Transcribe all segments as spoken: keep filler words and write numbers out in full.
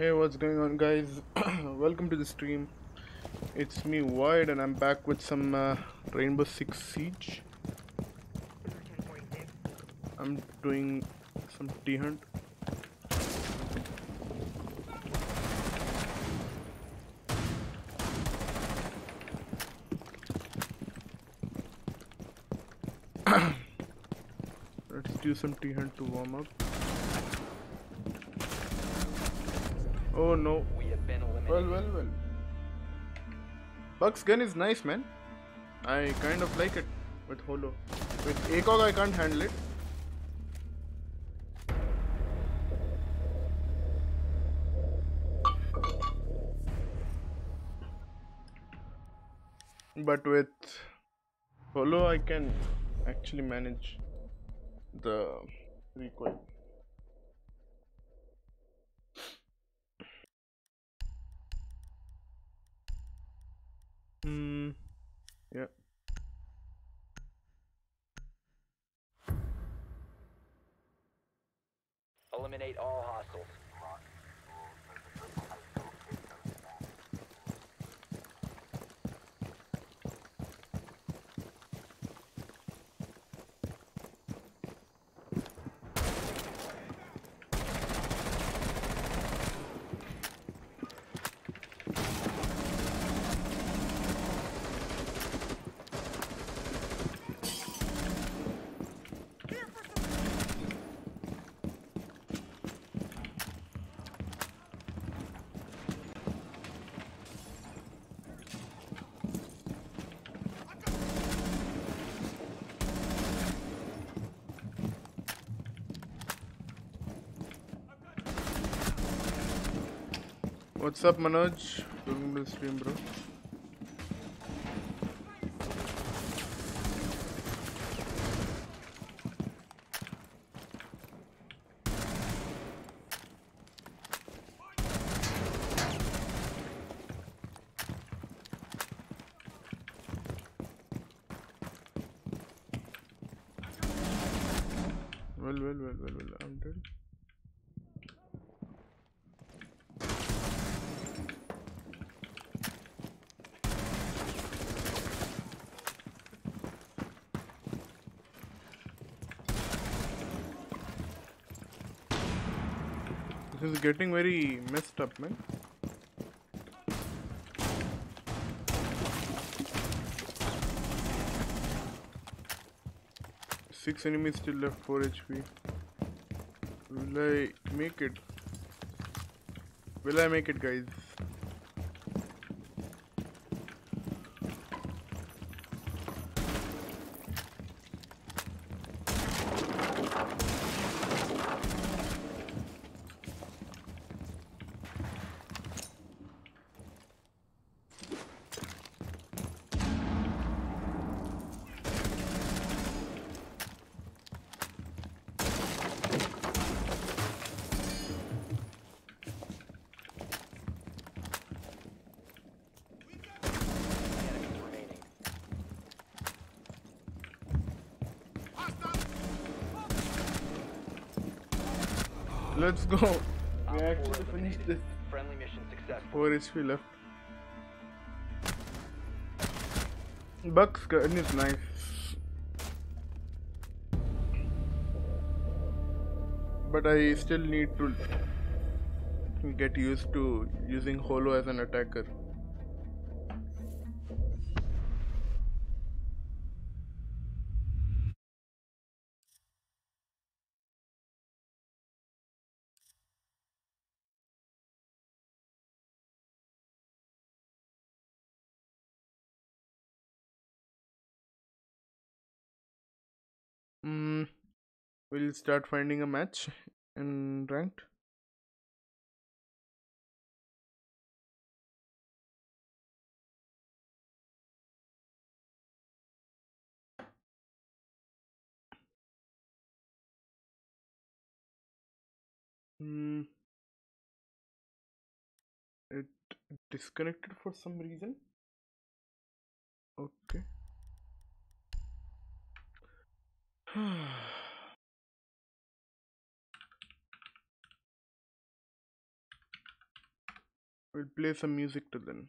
Hey, what's going on, guys? Welcome to the stream. It's me, Void, and I'm back with some uh, Rainbow Six Siege. I'm doing some T-Hunt. Let's do some T-Hunt to warm up. Oh no. We have been eliminated. Well, well, well. Buck's gun is nice, man. I kind of like it with Holo. With A C O G, I can't handle it. But with Holo, I can actually manage the recoil. Hmm. Yeah. Eliminate all hostiles. What's up, Manoj? Welcome to the stream, bro. Well, well, well, well, well, I'm dead. This is getting very messed up, man. Six enemies still left, four H P. Will I make it? Will I make it, guys? Let's go. We All actually finished this. Friendly mission successful. four H P left. Buck's gun is nice. But I still need to get used to using Holo as an attacker. We'll start finding a match in ranked. Hmm. It disconnected for some reason. Okay. We'll play some music till then.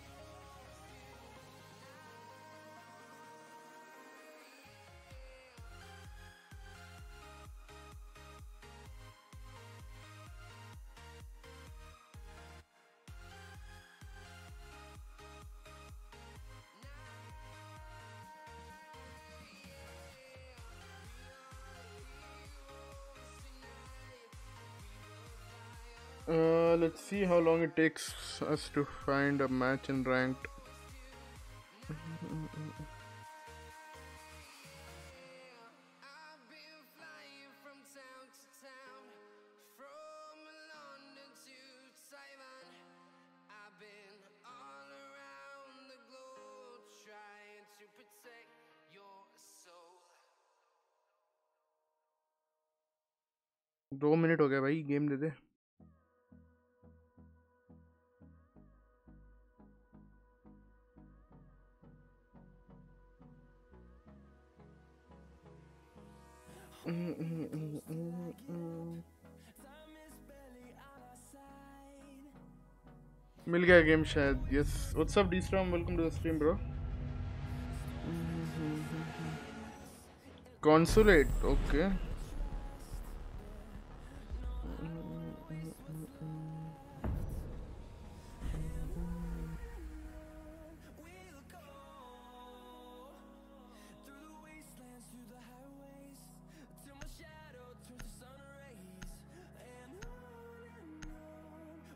Uh, let's see how long it takes us to find a match in ranked. दो minute हो गया भाई, game दे दे। मिल गया game शायद। Yes, what's up डीस्ट्रॉम, welcome to the stream bro. Consulate, okay.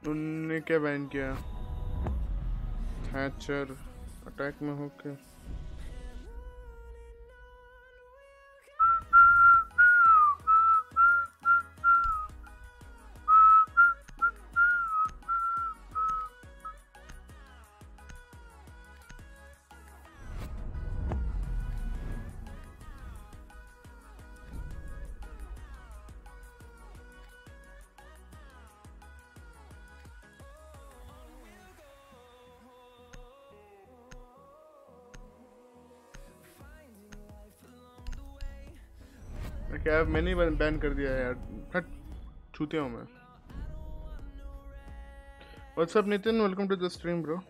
उनने क्या ban किया? Hatcher attack में होके क्या मैंने बैन कर दिया है यार, हट छूते हूँ मैं। What's up, Nitin? Welcome to the stream, bro.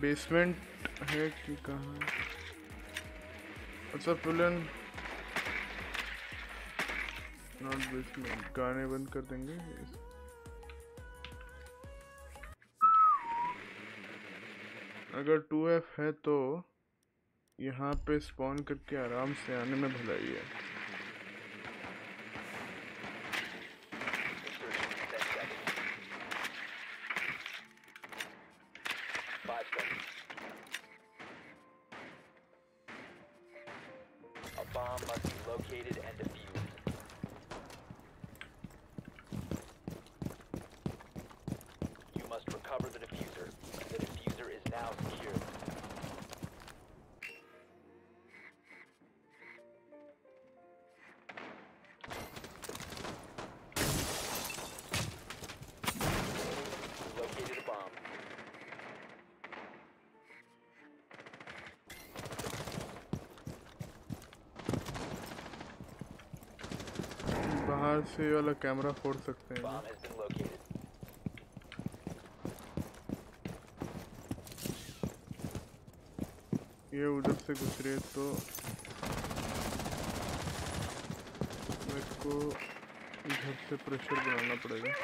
Basement है कि कहाँ? What's up, Pulan? Not basement. गाने बंद कर देंगे. अगर टू एफ है तो यहाँ पे स्पॉन करके आराम से आने में भलाई है. से वाला कैमरा फोड़ सकते हैं. ये उधर से गुजरे तो मेरे को इधर से प्रेशर बनाना पड़ेगा.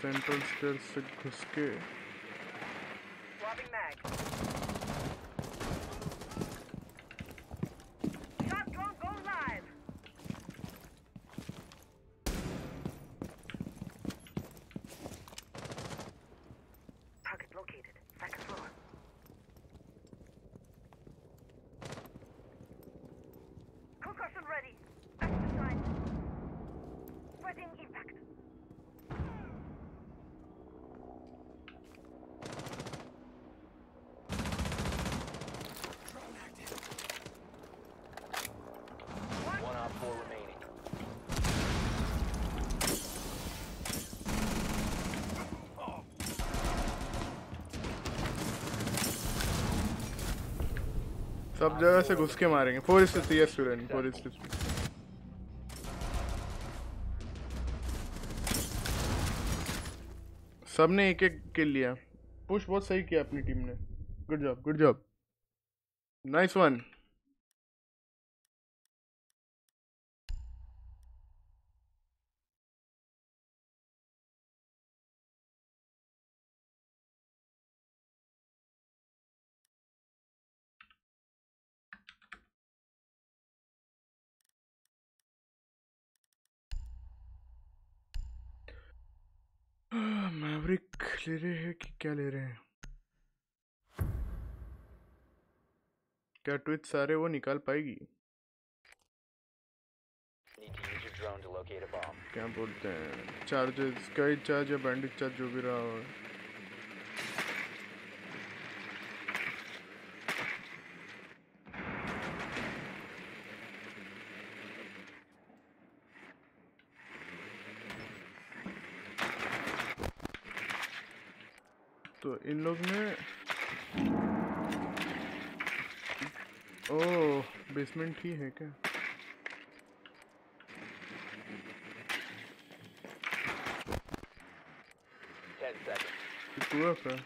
सेंट्रल स्टेयर से घुस के सब जगह से घुस के मारेंगे. फोर इस तीन स्टूडेंट फोर इस सब ने एक एक किल लिया. पुश बहुत सही किया अपनी टीम ने. Good job good job nice one. ले रहे हैं कि क्या ले रहे हैं? क्या ट्विच सारे वो निकाल पाएगी? क्या बोलते हैं चार्जेस स्काई चार्ज या बैंडिट चार्ज जो भी रहा हो. तो इन लोग ने ओह बेसमेंट ही है क्या? टू एफ है.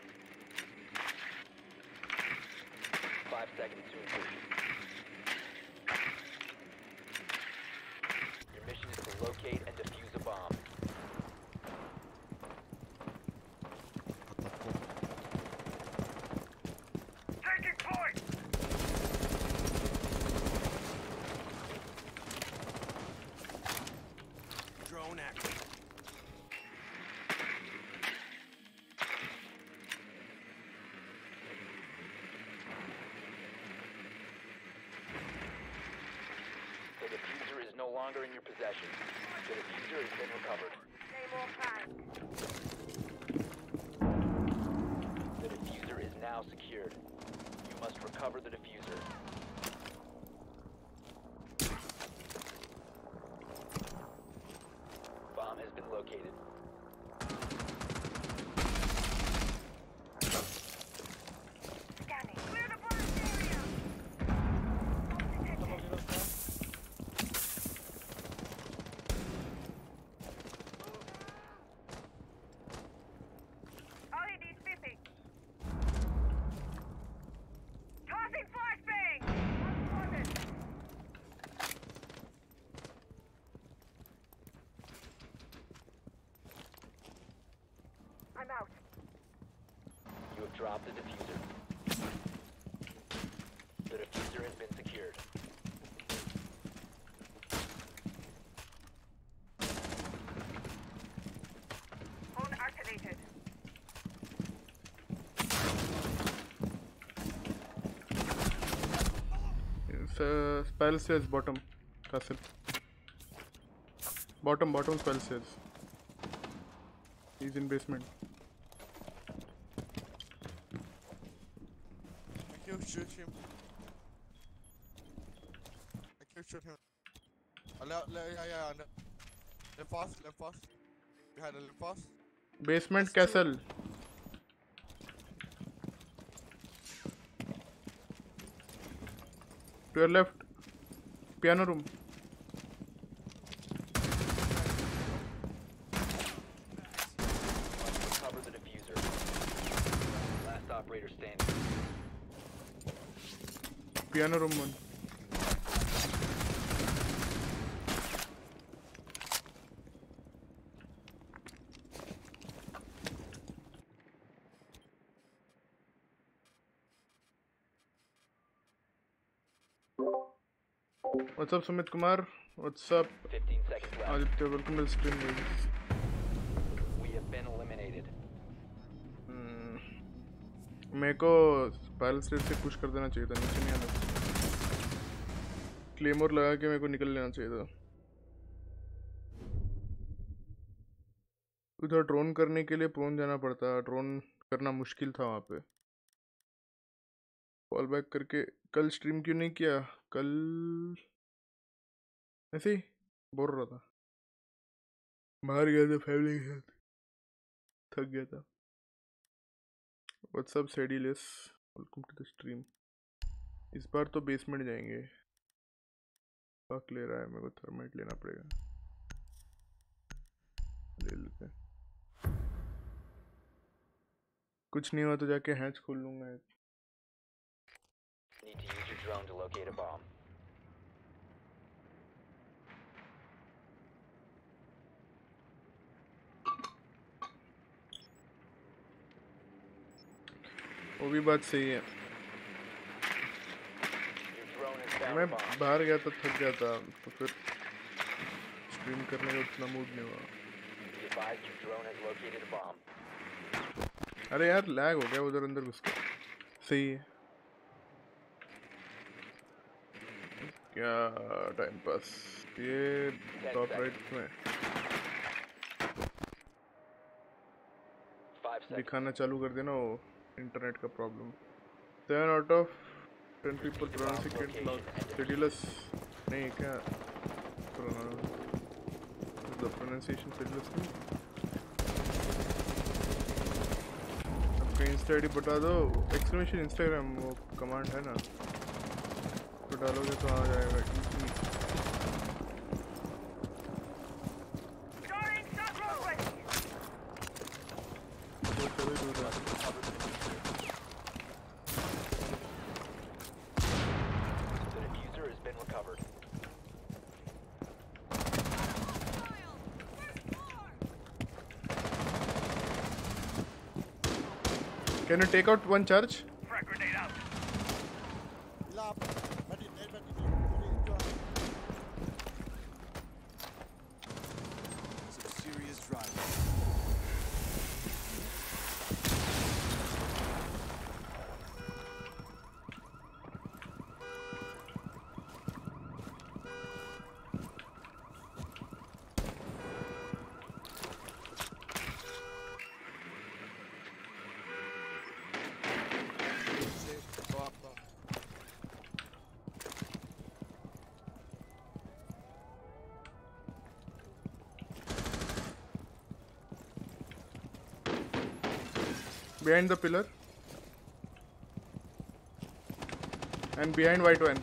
In your possession, the diffuser has been recovered. The diffuser is now secured. You must recover the diffuser. Bomb has been located. I'm out. You have dropped the diffuser. The diffuser has been secured. Phone activated. It's uh, spiral stairs bottom. Castle. Bottom, bottom spiral stairs. He's in basement. I can't shoot him. I can't shoot him. Uh, le le yeah, yeah, yeah. Left pass, left pass. Behind the left pass. Basement That's castle. To your left. Piano room. Piano room one. What's up, Sumit Kumar? What's up? fifteen seconds left. Aditya, welcome to the stream, guys. We have been eliminated. Hmm. मेरे को spiral stage से push कर देना चाहिए था, नीचे नहीं आना चाहिए। क्लेमोर लगा के मेरे को निकल लेना चाहिए था। उधर ड्रोन करने के लिए प्रोन जाना पड़ता, ड्रोन करना मुश्किल था वहाँ पे। कॉल बैक करके कल स्ट्रीम क्यों नहीं किया? कल ऐसे ही बोर रहा था, बाहर गया था फैमिली के साथ, थक गया था। व्हाट्सअप सेडीलेस, वेलकम टू द स्ट्रीम। इस बार तो बेसमेंट जाएंगे। फक ले रहा है, मेरे को थर्माइट लेना पड़ेगा। ले लेते हैं। कुछ नहीं हुआ तो जाके हैच खोल लूँगा। Need to use your drone to locate a bomb. वो भी बात सही है, मैं बाहर गया था, थक गया था, तो फिर स्ट्रीम करने का उतना मूड नहीं हुआ। अरे यार लैग हो गया, उधर अंदर घुस गया। सही है क्या? टाइम पास ये टॉप राइट में दिखाना चालू कर देना, वो इंटरनेट का problem. Seven out of ten people pronounce नहीं, क्या प्रोनाउंसिएशन शेड्यूलस नहीं? आपका इंस्टा आई डी बता दो, एक्सक्लेमेशन इंस्टाग्राम, वो कमांड है ना, तो डालोगे तो आ जाएगा। Can you take out one charge? Behind the pillar and behind white one.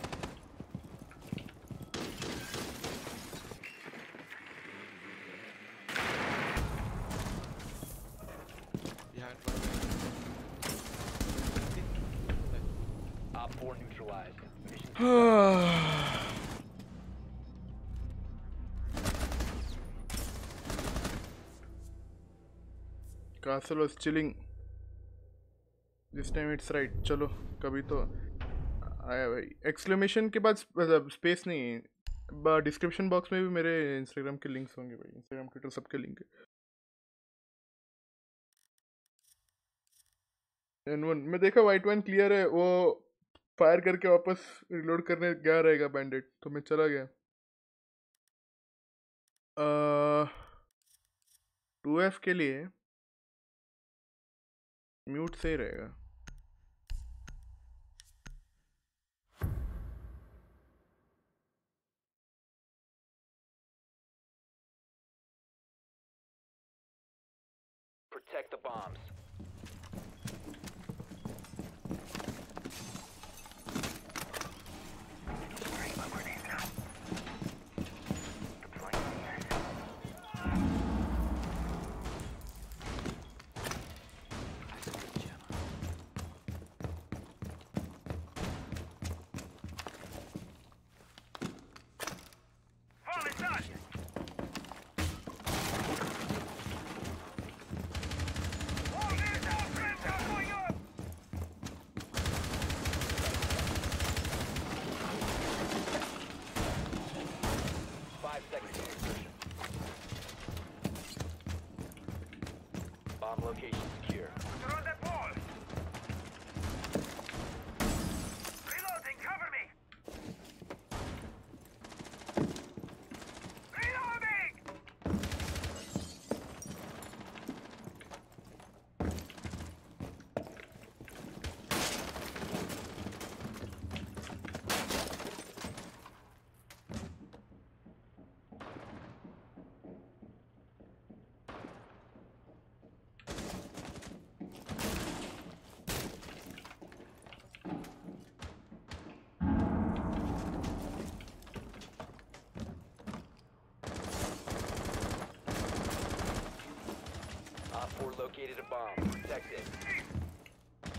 Behind one. Op four neutralized. Mission. Castle was chilling. This time it's right. चलो कभी तो आया भाई. एक्सक्लेमेशन के बाद स्पेस नहीं है. डिस्क्रिप्शन बॉक्स में भी मेरे इंस्टाग्राम के लिंक्स होंगे भाई. इंस्टाग्राम ट्विटर सबके लिंक है. एन वन मैं देखा वाइट वन क्लियर है. वो फायर करके वापस रिलोड करने गया रहेगा बैंडिट तो मैं चला गया. टू एफ के लिए म्यूट से ही रहेगा. Protect the bombs. Located a bomb. Protect it.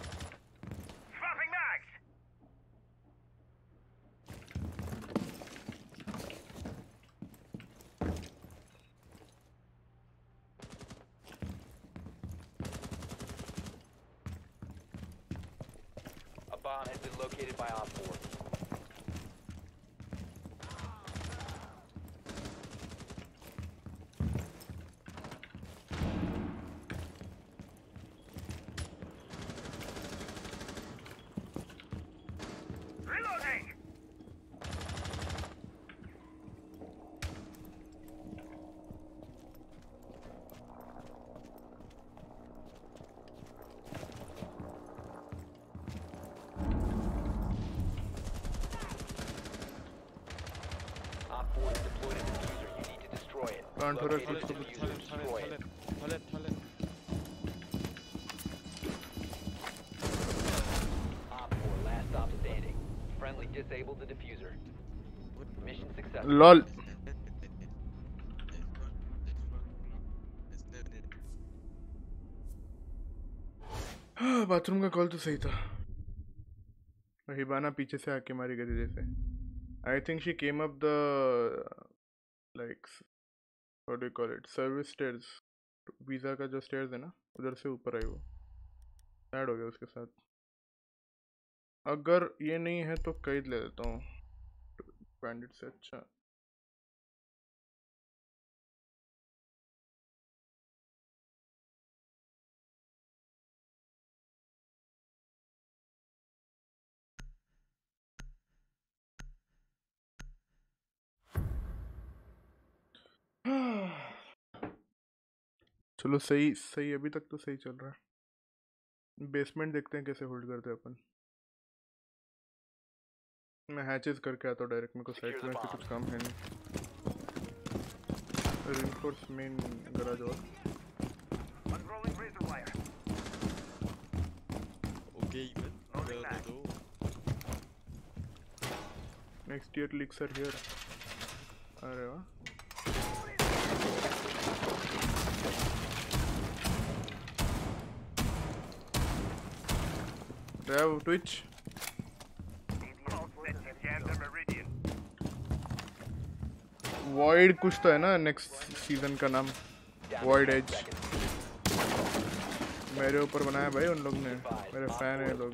Swapping mags. A bomb has been located by Op four. Located to user destroyed. Op four, last stop standing. Friendly disabled the diffuser. Mission successful. Lol. Bathroom का call तो सही था. हिबाना पीछे से आके मारी गई जैसे. I think she came up the like. What do you call it? Service stairs. वीज़ा का जो स्टेयर्स है ना उधर से ऊपर आई. वो ऐड हो गया उसके साथ. अगर ये नहीं है तो कैद ले लेता हूँ बैंडिट से. अच्छा चलो सही सही अभी तक तो सही चल रहा है. बेसमेंट देखते हैं कैसे होल्ड करते हैं अपन. मैं हैचेस करके आता हूँ डायरेक्ट. मेरे को साइड में कुछ काम है नहीं. रिइंफोर्स मेन गराज और okay next year leaks are here. अरे वाह have Twitch. Void कुछ तो है ना. नेक्स्ट सीजन का नाम Void Edge. मेरे ऊपर बनाया भाई उन लोग ने, मेरे फैन है लोग।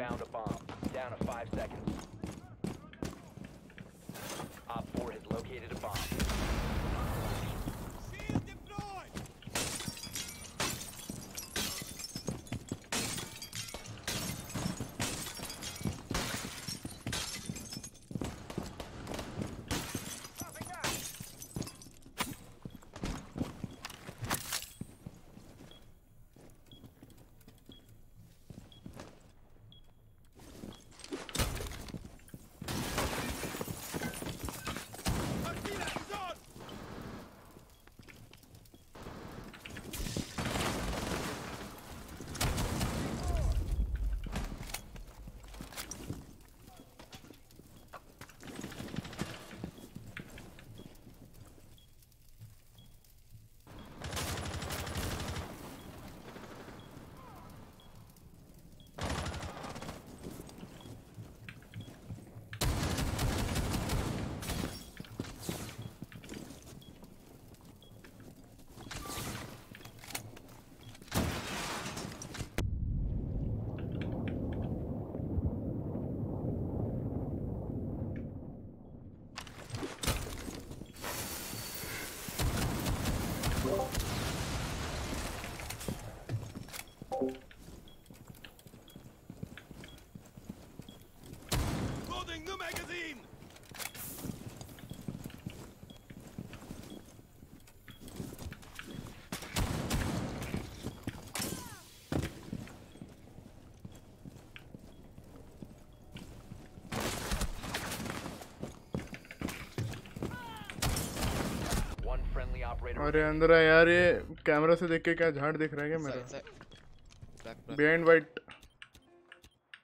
अरे अंदर है यार, ये कैमरा से देख के क्या झाड़ दिख रहा है क्या मेरा? Behind white,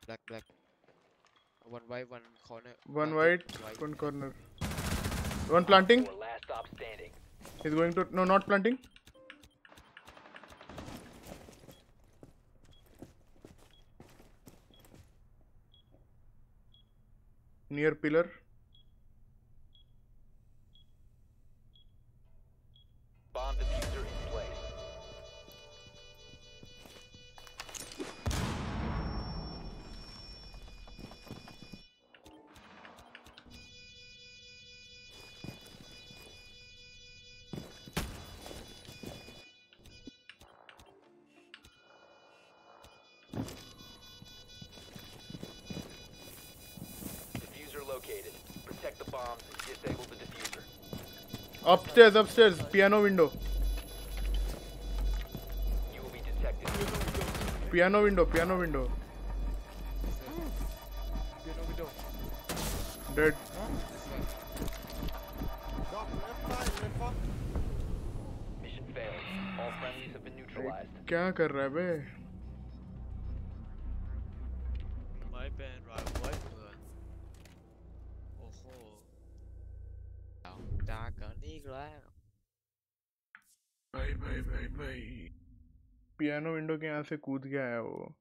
black black, one by one corner, one white, one corner, one planting, he is going to no not planting. Near pillar. Upstairs, upstairs, piano window. You will be detected. Piano window, piano window. Piano window. Dead. Mission failed. All friendlies have been neutralized. क्या कर रहा है बे? Piano window के यहाँ से कूद गया है वो।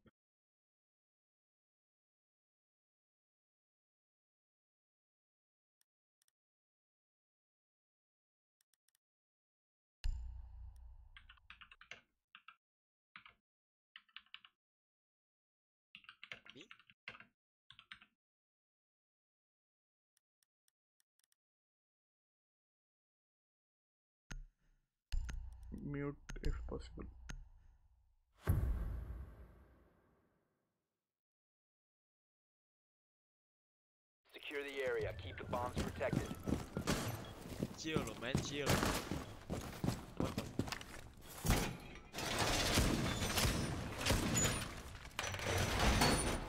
Mute if possible. Secure the area. Keep the bombs protected. Chill, man. Chill. What the?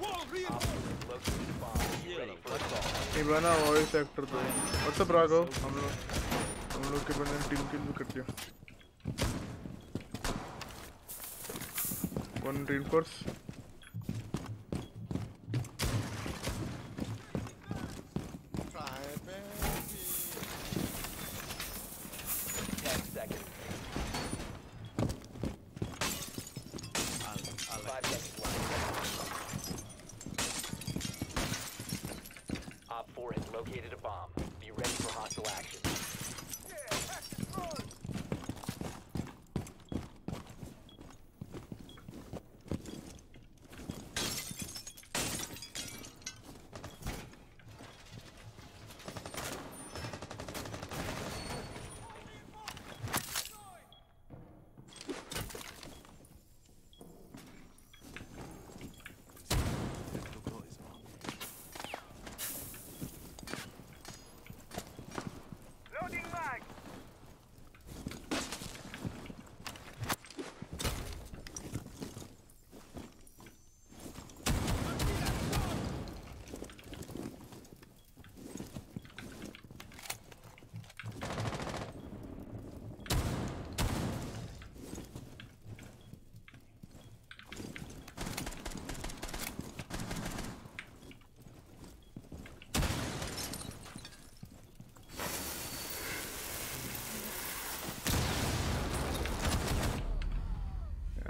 Wall reinforced. Located the bomb. Ready for assault. इबाना वॉइस सेक्टर तो है। What's up, Rago? हम लोग हम लोग के बंदे टीम किल भी कर दिया। One reinforce.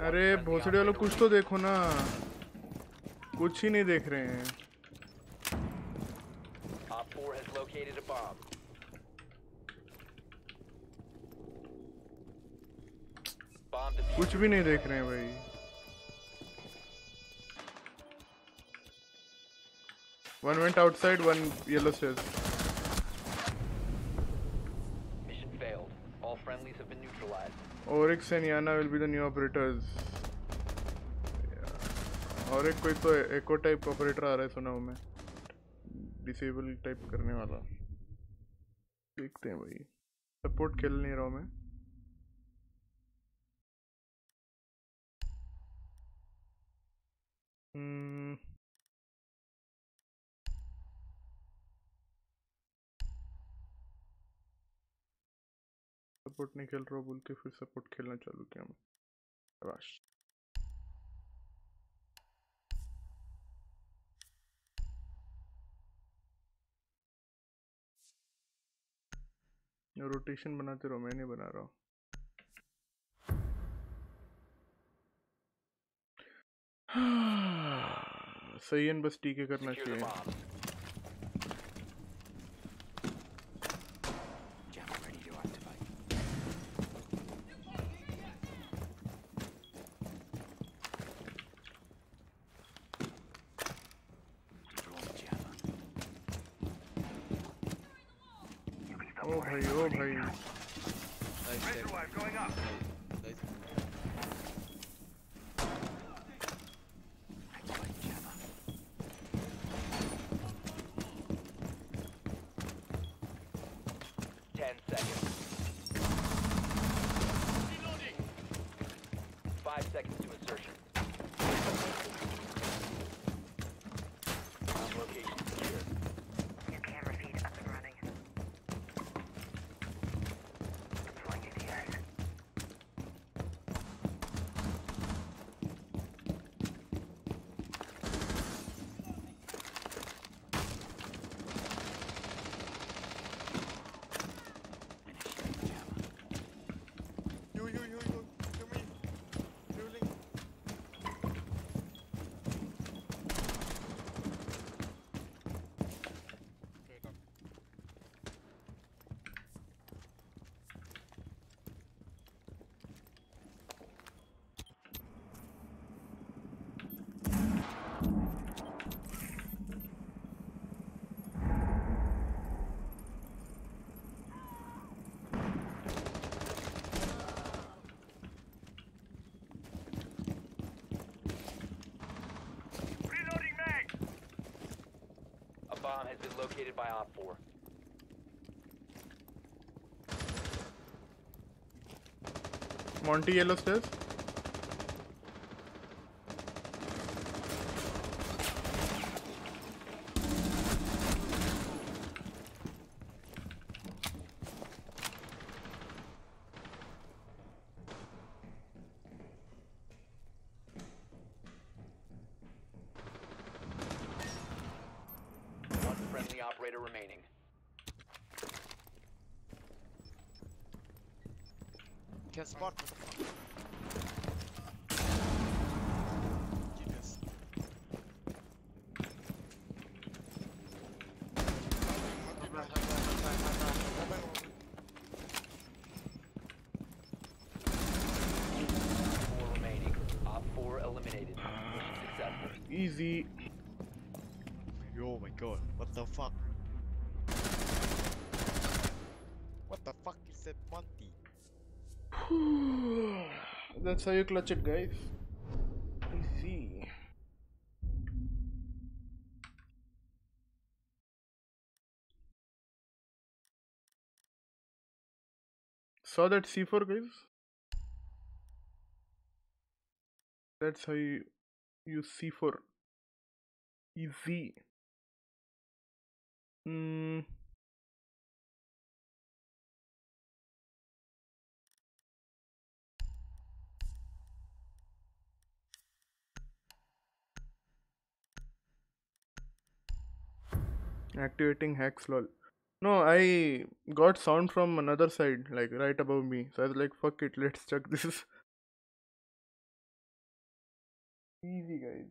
अरे भोसड़ी वालों कुछ तो देखो ना, कुछ ही नहीं देख रहे हैं। कुछ भी नहीं देख रहे हैं भाई। One went outside, one yellow stage. Oryx and Yana will be the new operators. और एक कोई तो एको टाइप ऑपरेटर आ रहा है, सुना हूँ मैं, डिसेबल टाइप करने वाला। देखते हैं भाई, सपोर्ट खेल नहीं रहा हूँ मैं। हम्म सपोर्ट नहीं खेल रहा बोल के फिर सपोर्ट खेलना चालू किया हम। राश रोटेशन बनाते रहो, मैं नहीं बना रहा हूँ। हाँ, सही है, बस टीके करना चाहिए। Has been located by Op four. Monty yellow stairs. Spot. Four remaining. Op four eliminated. Easy. Oh my god, what the fuck? What the fuck is that Monty? That's how you clutch it, guys. Easy. Saw that C four, guys. That's how you use C four. Easy. Hmm. Activating hacks lol. No, I got sound from another side, like right above me. So I was like, fuck it, let's check this. Easy, guys.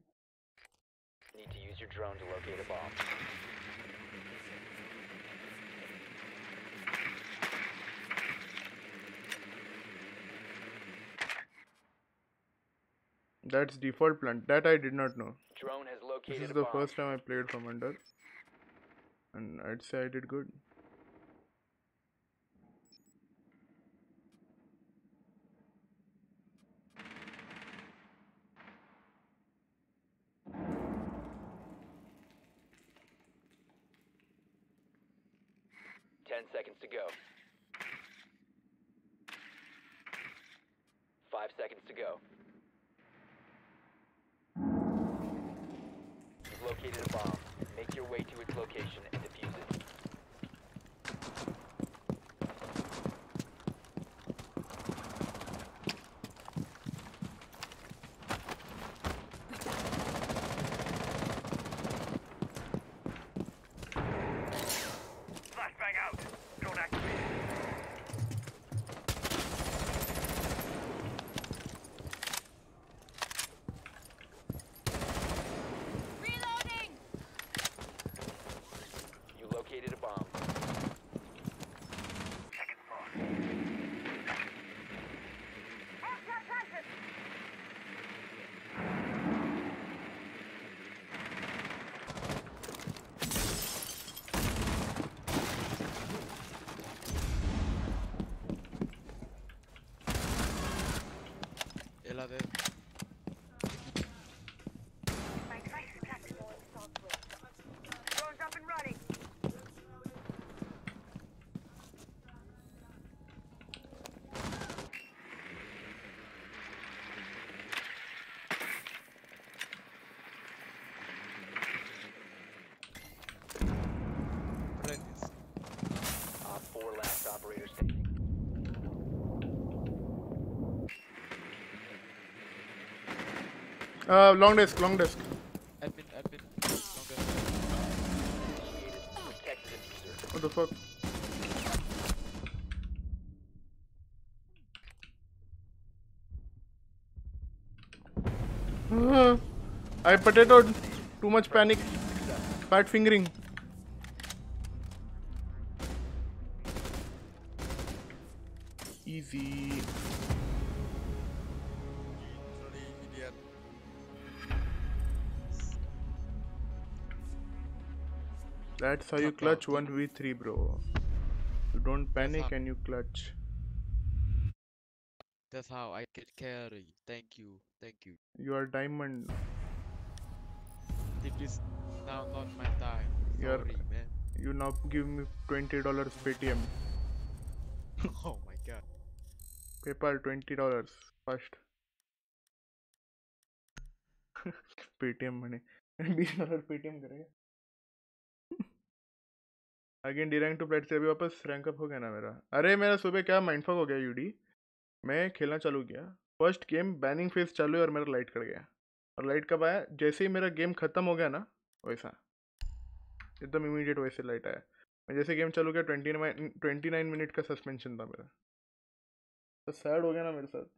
Need to use your drone to locate a bomb. That's default plant. That I did not know. Drone has located this is the bomb. First time I played Commander. And I'd say I did good. Ten seconds to go. Five seconds to go. You've located a bomb. Make your way to its location and defuse it. Uh, long desk, long desk. Admin, admin. Long desk. What the fuck? Uh, I potatoed. Too much panic. Bad fingering. Easy. That's how you clutch one v three, bro. You don't panic and you clutch. That's how I get carry. Thank you, thank you. You are diamond. It is now not my time. Sorry, You're, man. You now give me twenty dollars Paytm. Oh my god. PayPal twenty dollars first. Paytm money. बीस dollar Paytm करेगा. Again D rank to plate से अभी वापस rank up हो गया ना मेरा. अरे मेरा सुबह क्या माइंडफक हो गया यूडी. मैं खेलना चालू किया, फर्स्ट गेम बैनिंग फेज चालू है और मेरा लाइट कट गया. और लाइट कब आया? जैसे ही मेरा गेम ख़त्म हो गया ना, वैसा एकदम इमीडिएट वैसे लाइट आया. मैं जैसे गेम चालू किया twenty nine twenty nine minute का सस्पेंशन था मेरा. तो सैड हो गया ना मेरे साथ,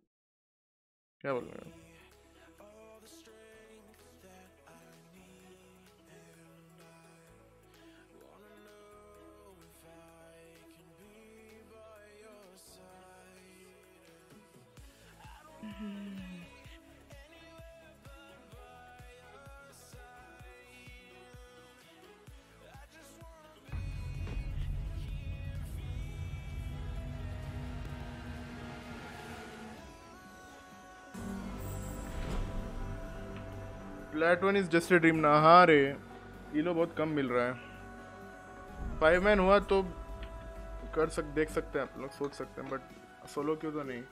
क्या बोल रहे हो. That one is just a dream ना. हाँ रे, ये लो बहुत कम मिल रहा है. फाइव मैन हुआ तो कर सक देख सकते हैं आप लोग, सोच सकते हैं, बट सोलो क्यों तो नहीं.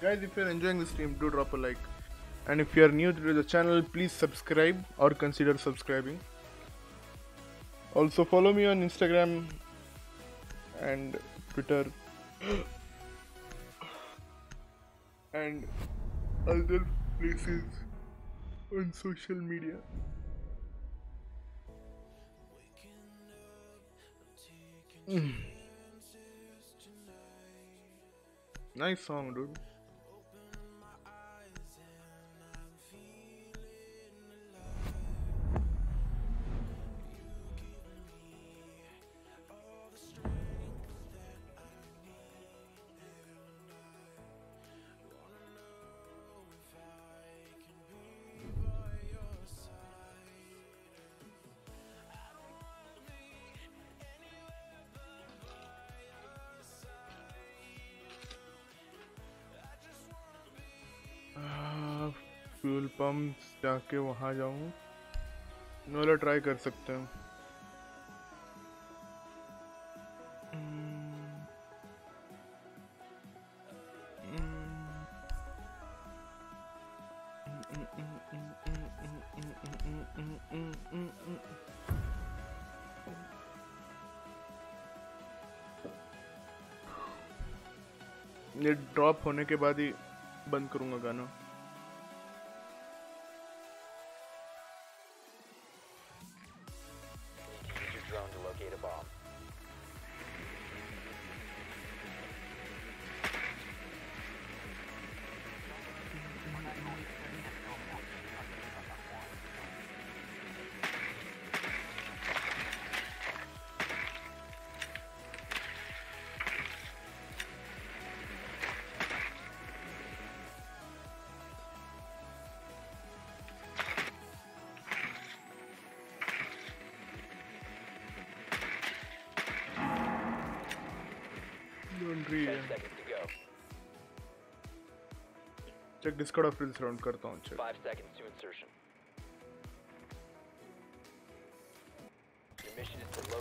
Guys, if you're enjoying this stream, do drop a like. And if you are new to the channel, please subscribe or consider subscribing. Also follow me on Instagram and Twitter and other places on social media. Mm. Nice song, dude. Fuel pump जाके वहाँ जाऊँ, नोला try कर सकते हैं। ये drop होने के बाद ही बंद करूँगा गाना। Check Discord of Prince round करता हूँ। Check five seconds to insertion.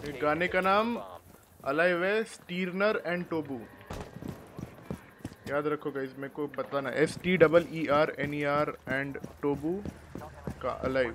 ये गाने का नाम अलाइव है, स्टीरनर एंड टोबू, याद रखो गाइस, मेरे को बताना। S T double E R N E R and टोबू का alive.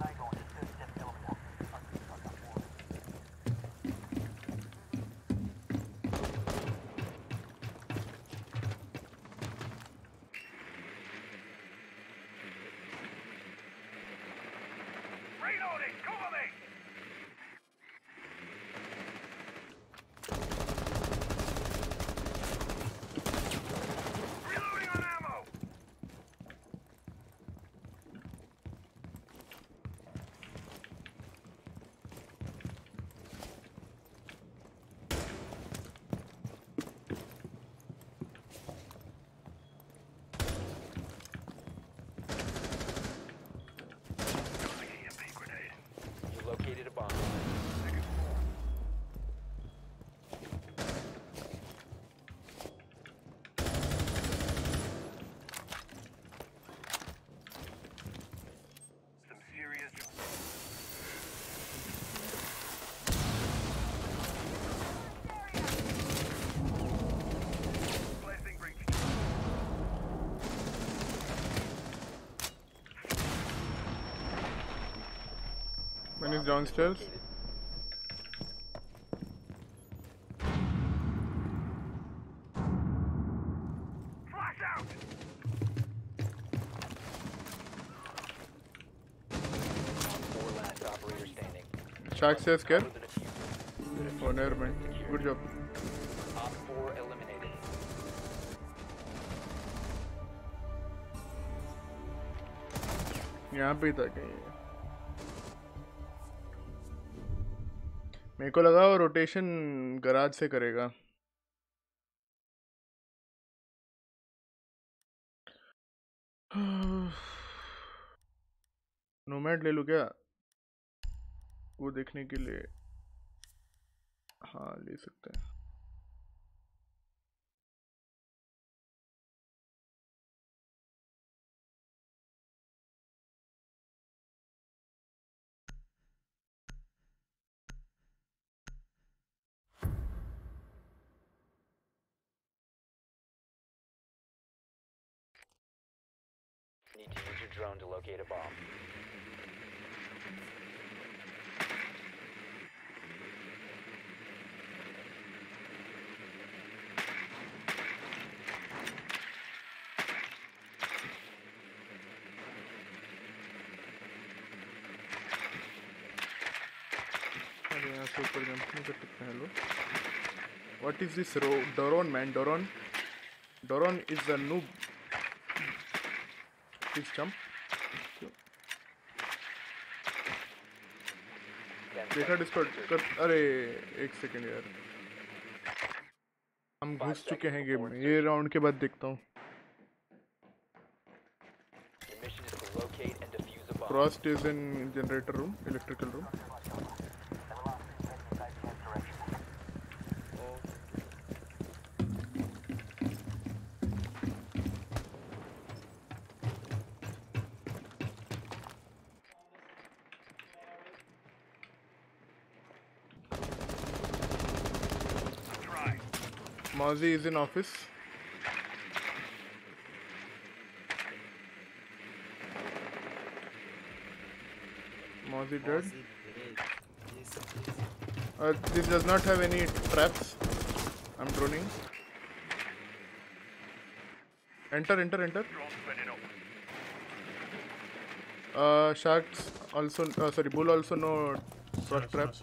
Is downstairs. Shark says care. Oh, never mind. Good job. यहाँ पे था कहीं, मेरे को लगा वो रोटेशन गराज से करेगा। नोमैड ले लूँ क्या वो देखने के लिए? हाँ ले सकते हैं। Need to use your drone to locate a bomb. अरे यहाँ से ऊपर जंप नहीं कर सकते हैं लोग. What is this Doron man? Doron? Doron is the noob. Please jump. Data destroyed. अरे एक सेकेंड यार, हम घुस चुके हैं गेम में. ये राउंड के बाद देखता हूँ. Frost is in generator room, electrical room. Mozzie is in office. Mozzie dead. Uh, this does not have any traps. I'm droning. Enter, enter, enter. Uh, sharks also. Uh, sorry, bull also no frost trap.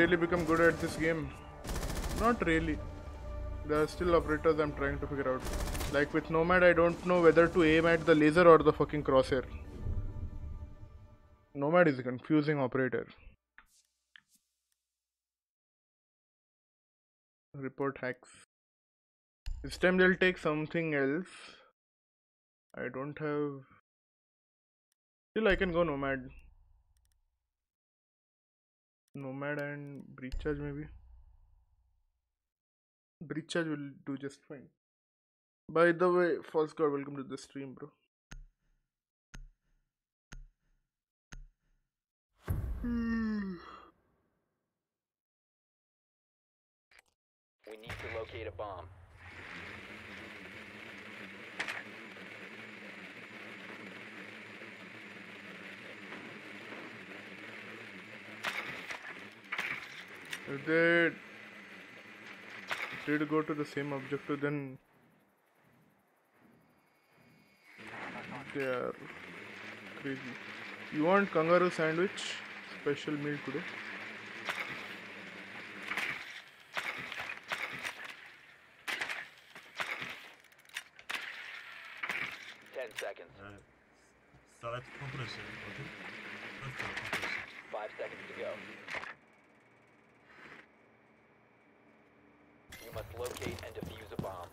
Really become good at this game. Not really. There are still operators I'm trying to figure out. Like with Nomad, I don't know whether to aim at the laser or the fucking crosshair. Nomad is a confusing operator. Report hacks. This time they'll take something else. I don't have. Still I can go Nomad. Nomad and breach charge maybe. Breach charge will do just fine. By the way, FalseGod, welcome to the stream, bro. We need to locate a bomb. If they did go to the same objective, then they are crazy. You want kangaroo sandwich? Special meal today. Ten seconds. Start compressor. Five seconds to go. Must locate and defuse a bomb.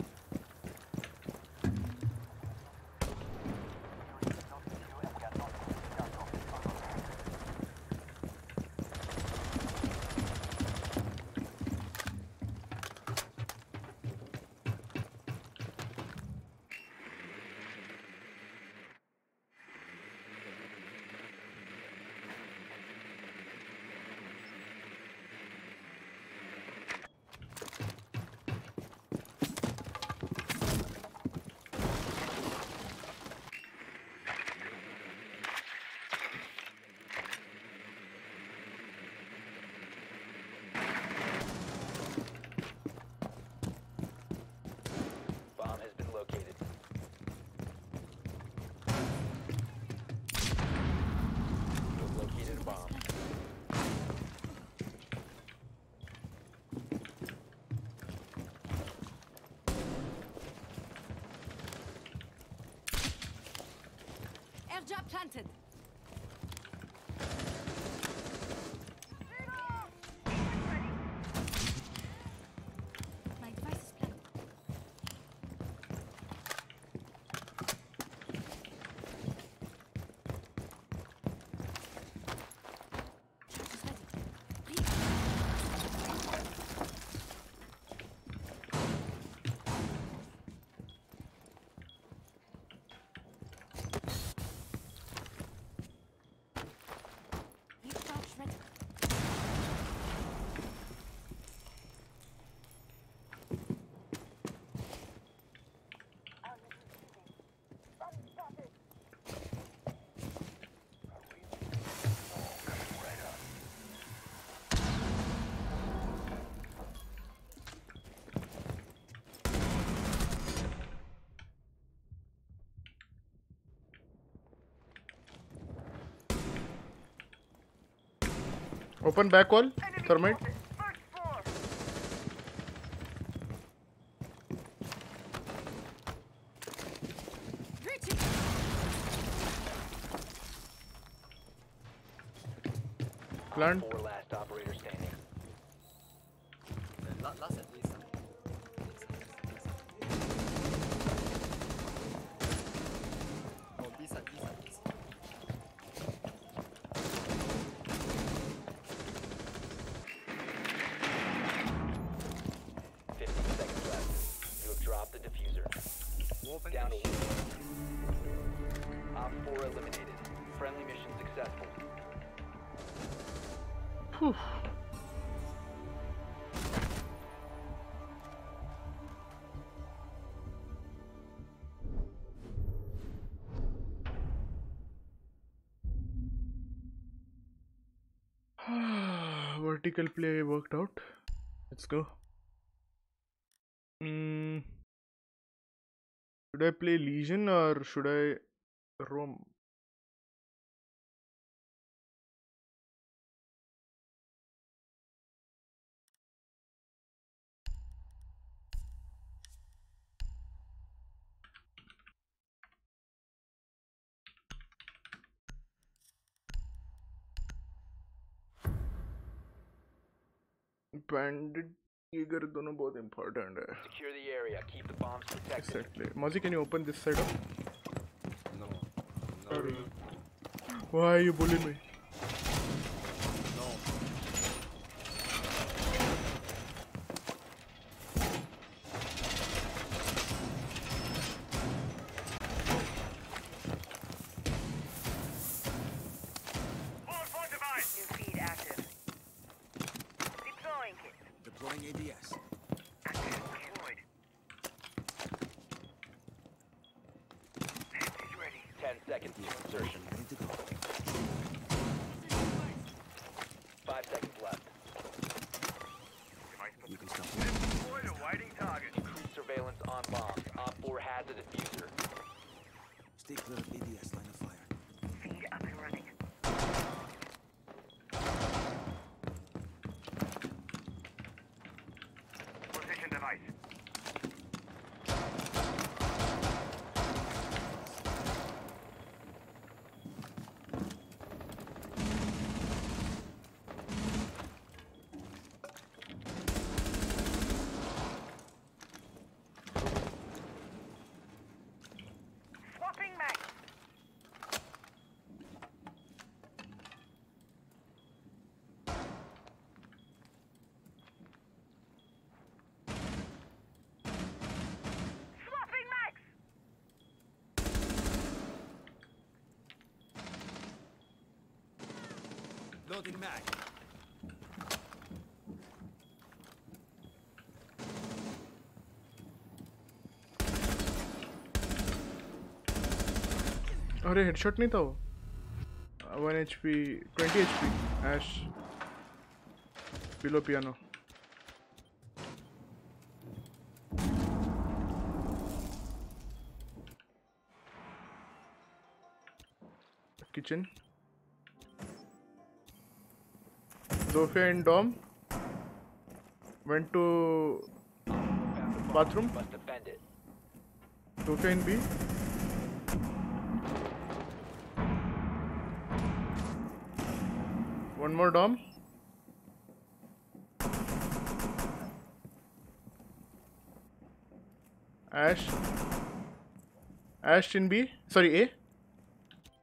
Charger planted. Open back wall, Thermite. Plant. Vertical play worked out. Let's go. Mm. Should I play Legion or should I roam? Bandit, Jäger, दोनों बहुत important है. Secure the area, keep the bombs protected. Exactly. Mozzie, can you open this side up? No. No. Why are you bullying me? No. Loading mag. अरे headshot नहीं था वो. One H P, twenty H P. Ash. Below piano. Kitchen. Zofia and Dom went to bathroom. Zofia in B. One more dom. Ash. Ash in B. Sorry, A.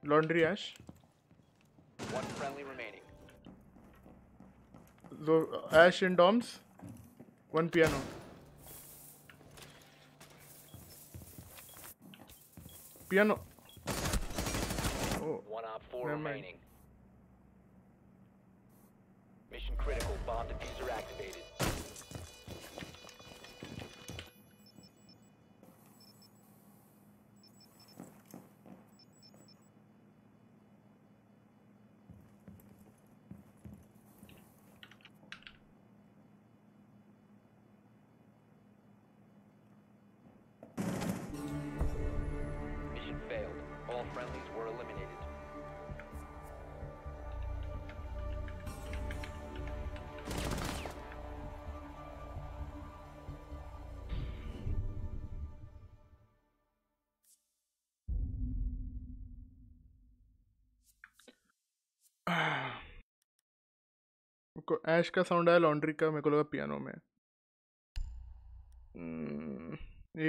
Laundry Ash. One friendly remaining. So, Ash in doms. One piano. Piano. Oh. One op four remaining. Mission critical. Bomb diffuser activated. ऐश का sound आया laundry का, मेरे को लगा piano में।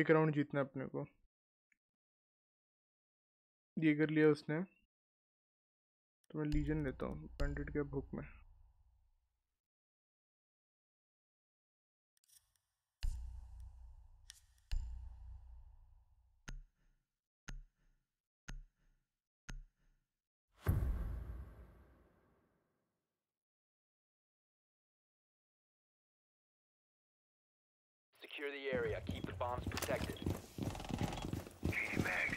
एक round जीतना अपने को, ये कर लिया उसने तो मैं लीजन लेता हूँ बैंडिट के भूख में। Secure the area. Keep the bombs protected. eighty mag.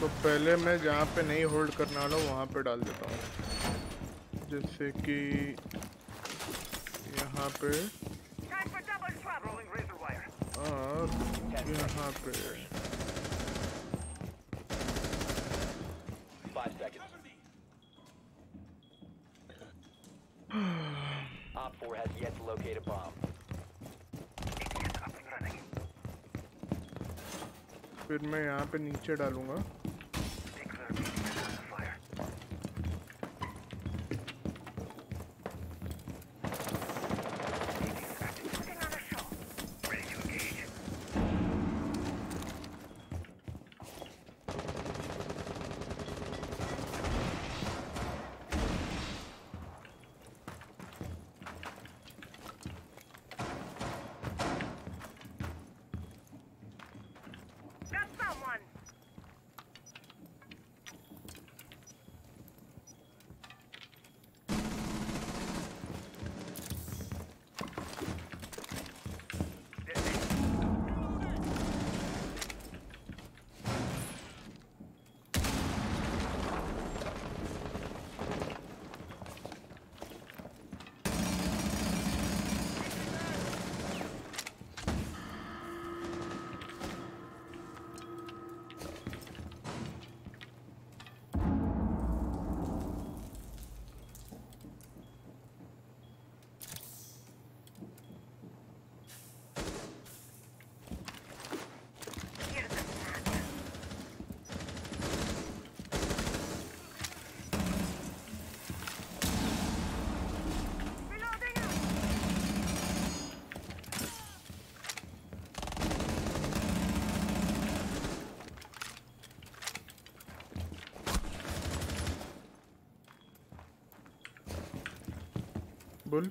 तो पहले मैं जहाँ पे नहीं होल्ड करने वाला हूँ वहाँ पे डाल देता हूँ, जैसे कि यहाँ पे, और यहाँ पे। फिर मैं यहाँ पे नीचे डालूंगा। बोल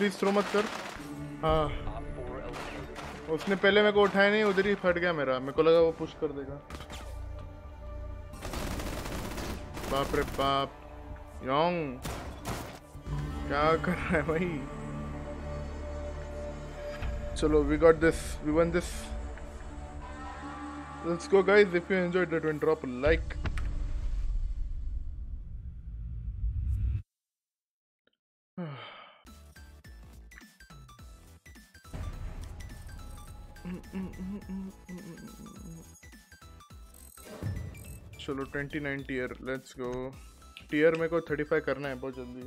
प्लीज थ्रो मत कर। हाँ उसने पहले मेरे को उठाया नहीं, उधर ही फट गया मेरा, मेरे को लगा वो पुश कर देगा। बाप रे बाप, योंग क्या कर रहा है भाई। चलो we got this, we won this, let's go guys. If you enjoyed that one drop like. चलो उनतीस टीयर, लेट्स गो। टीयर मेरे को पैंतीस करना है बहुत जल्दी।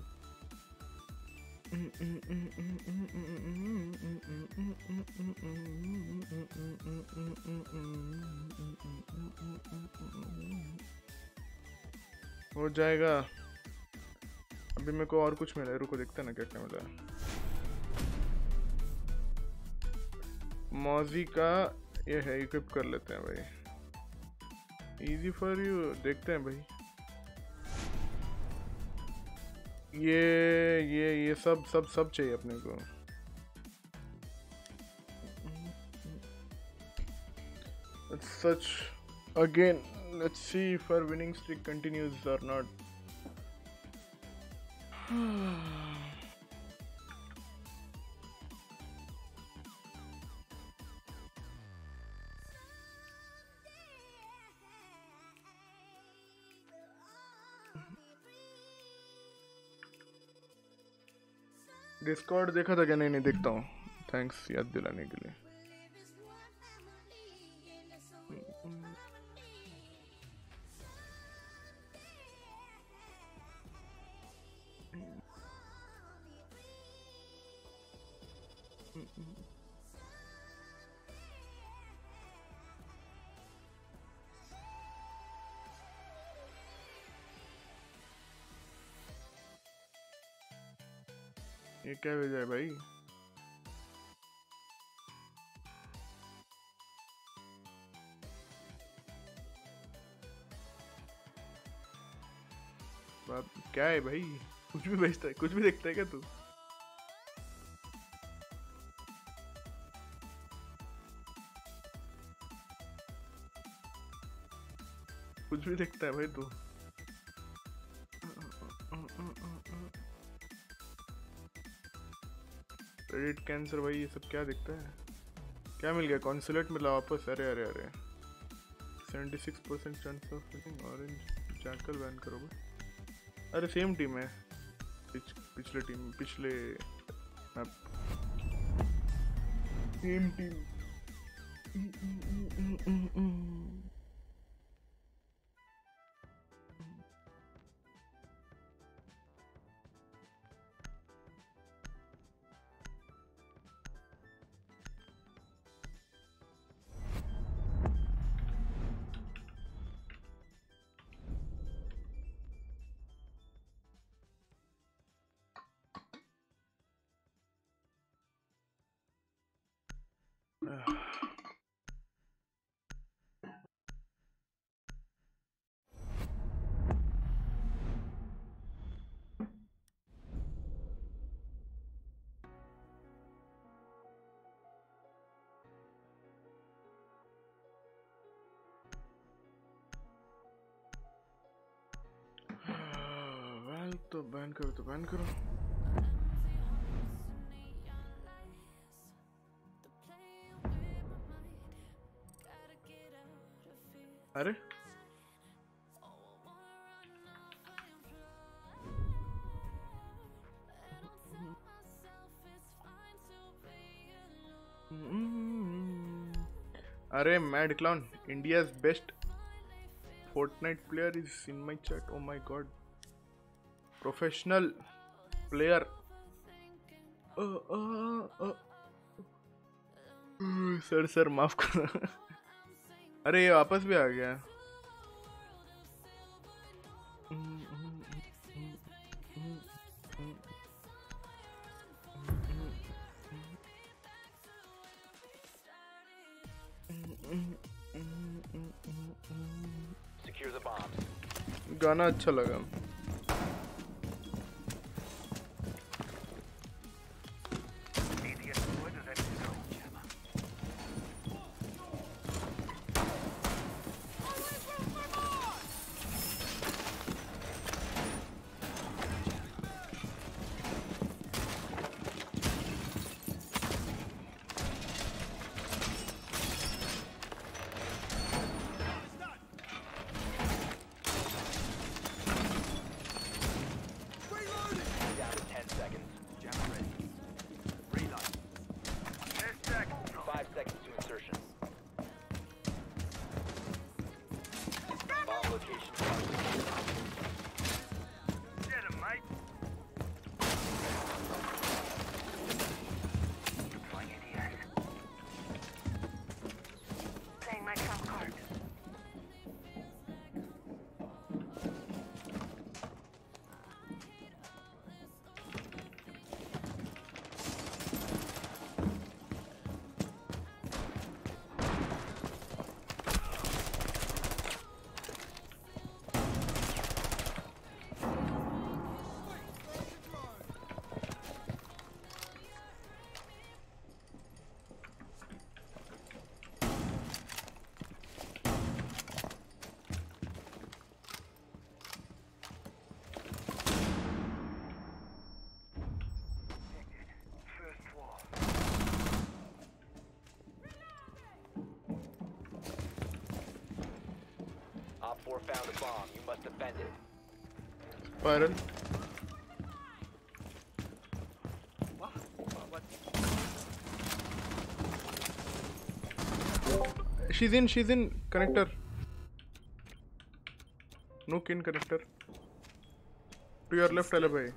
हो जाएगा अभी। मेरे को और कुछ मिला है, रुको देखते हैं ना क्या मिला है। मॉजी का ये है, इक्विप कर लेते हैं भाई, इजी फॉर यू। देखते हैं भाई, ये ये ये सब सब सब चाहिए अपने को। It's such again, let's see if our winning streak continues or not. Discord देखा था क्या? नहीं नहीं देखता हूँ, थैंक्स याद दिलाने के लिए। ये क्या भेजा है भाई? बाप क्या है भाई, कुछ भी भेजता है, कुछ भी देखता है क्या तू? कुछ भी देखता है भाई तू। रेड कैंसर भाई, ये सब क्या दिखता है? क्या मिल गया? कॉन्सुलेट मिला वापस। अरे अरे अरे, seventy six percent chance of fitting orange. Jackal ban करोगे? अरे सेम टीम है, पिछ, पिछले टीम पिछले मैप सेम टीम। तो बैन करो तो बैन करो। अरे अरे mad clown, India's best Fortnite player is in my chat. Oh my God, professional player sir sir माफ करना। अरे ये वापस भी आ गया। गाना अच्छा लगा। Four found a bomb. You must defend it. Pardon? What? What? What? She's in. She's in. Connector. Nuke in connector. To your left, Alibi.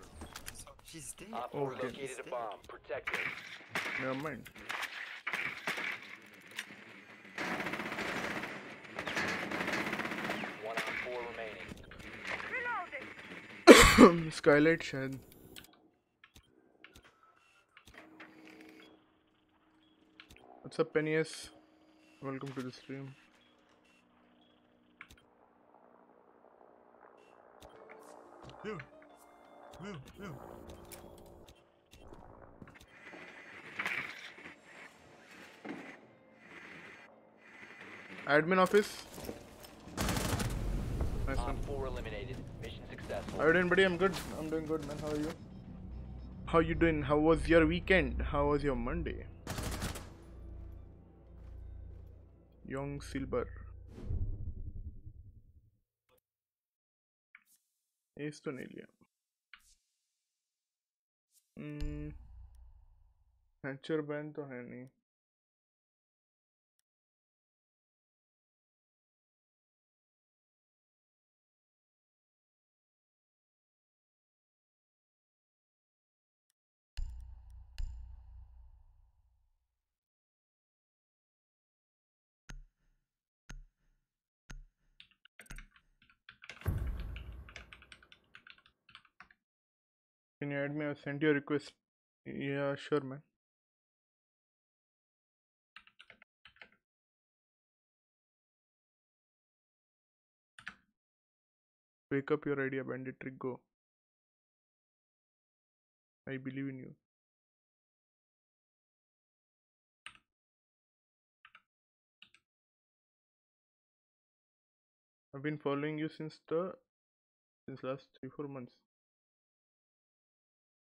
She's dead. Okay. Located a bomb. Protect it. Never mind. Skylight शायद What's up Penny S? Welcome to the stream. Move, move, move. Admin office. Nice one. Four eliminated. Mission successful. How are you doing, buddy? I'm good. I'm doing good, man. How are you? How you doing? How was your weekend? How was your Monday? Young Silver. Estonalia. Hmm. Hatcher ban to hai nahi. Can you add me or send your request? Yeah, sure, man. Wake up your idea, bandit trick, go. I believe in you. I've been following you since the since last three, four months.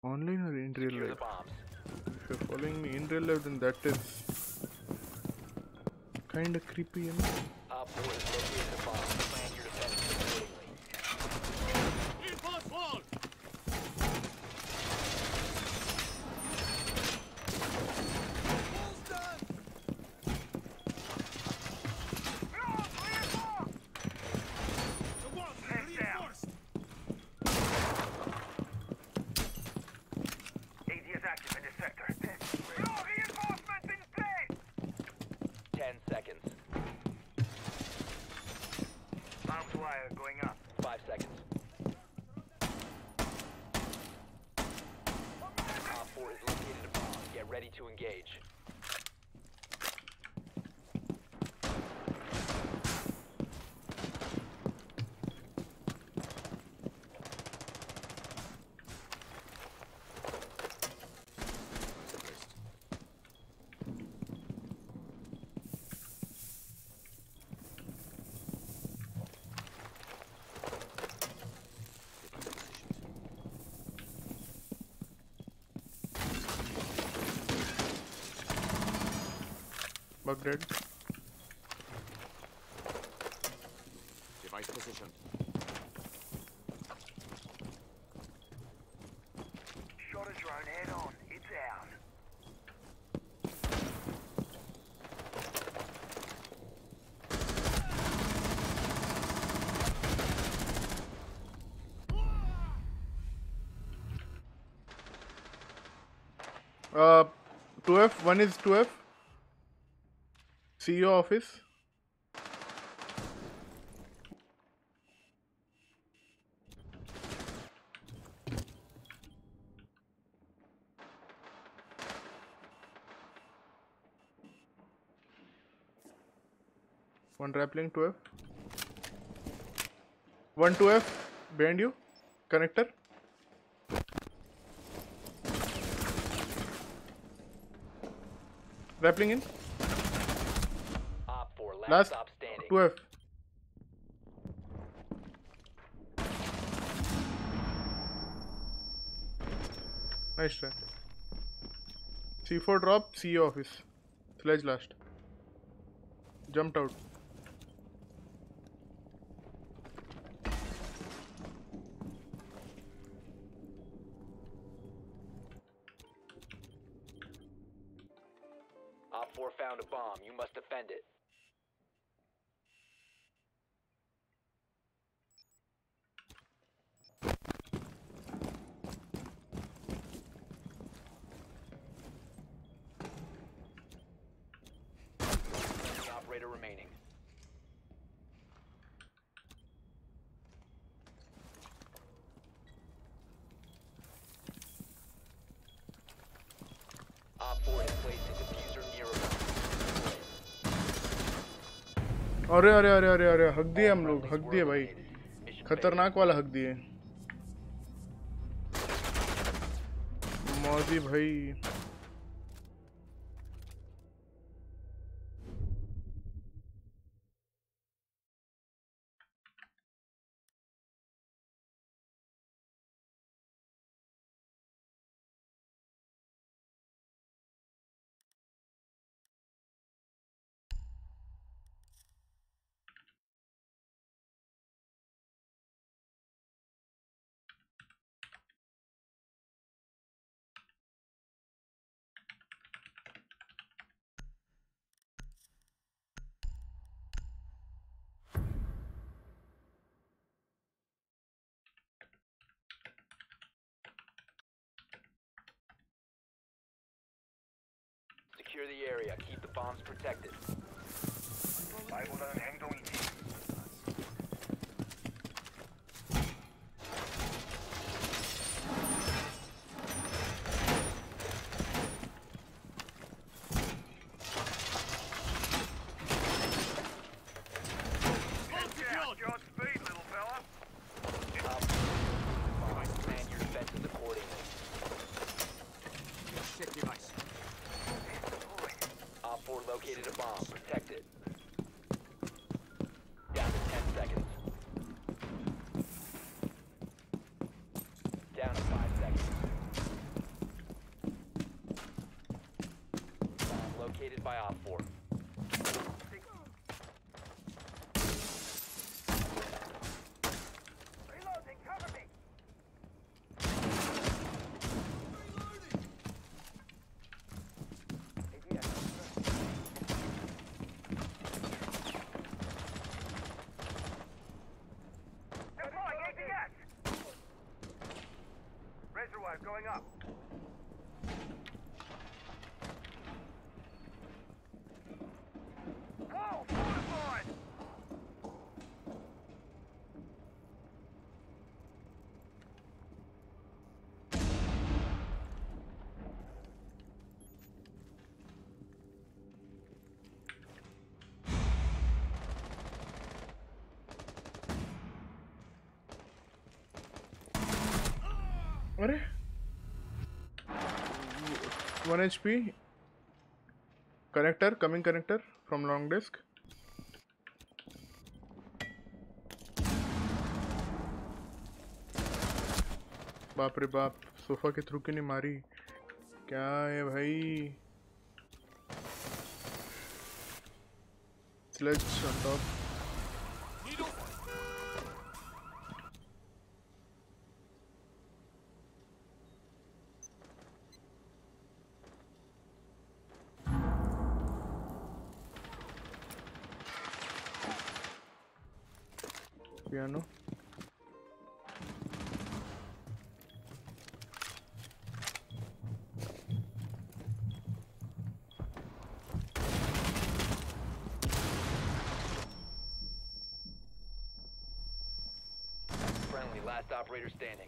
Online or in real life? If you're following me in real life, then that is kind of creepy, you know? Dead. Device position. Shot a drone head on. It's out. Uh, two F. One is two F. C E O office. One rappelling two F. One two F behind you. Connector. Rappelling in. Op four, last, last op standing. two F. Nice try. C four drop, C E O office. Sledge last. Jumped out. Found a bomb. You must defend it. One operator remaining. Op four has placed a diffuser near a bomb. अरे अरे अरे अरे अरे हक दिए हम लोग, हक दिए भाई, खतरनाक वाला हक दिए मौजी भाई। Secure the area. Keep the bombs protected. Going up. Whoa, fortified. What? one H P. Connector, coming connector from long disk. बाप रे बाप, सोफा के थ्रू के नहीं मारी क्या है भाई। Sledge on top. Piano. The last operator standing.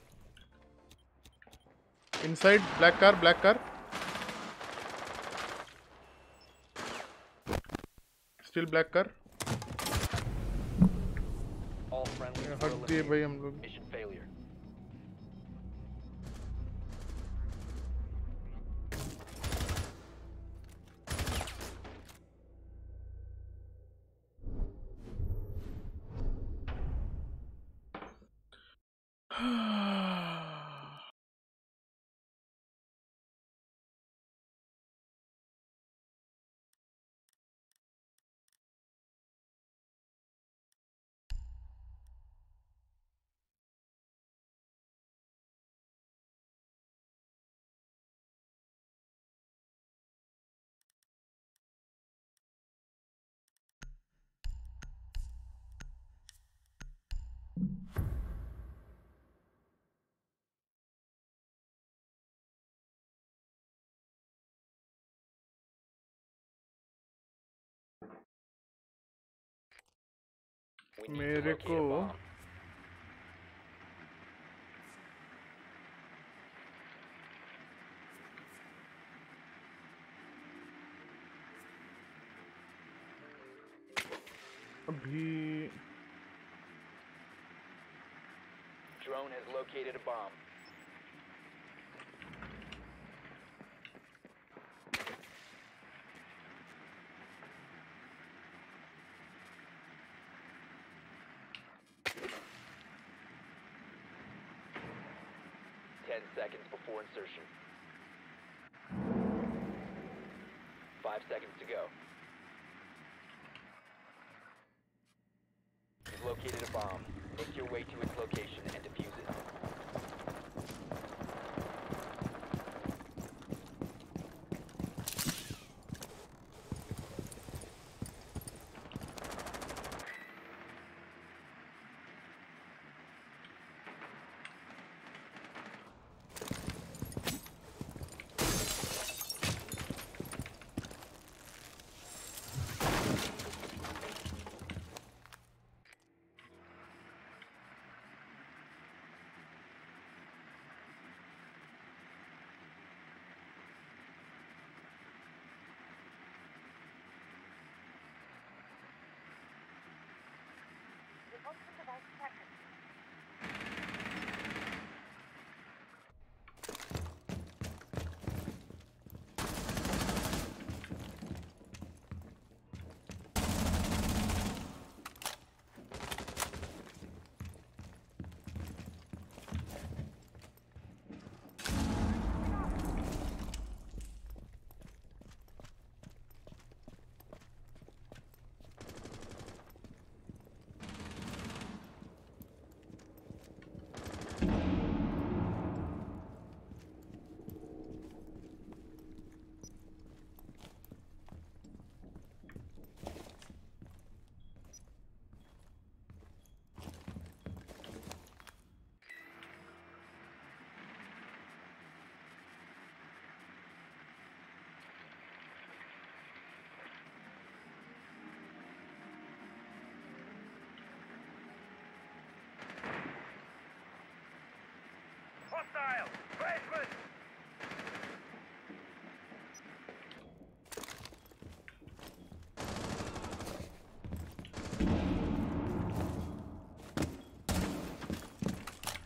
Inside, black car, black car. Still black car. All friendly. Hug diye bhai hum log. Mission failure. मेरे को अभी drone has located a bomb. ten seconds before insertion. Five seconds to go. You've located a bomb. Make your way to its location and defuse it.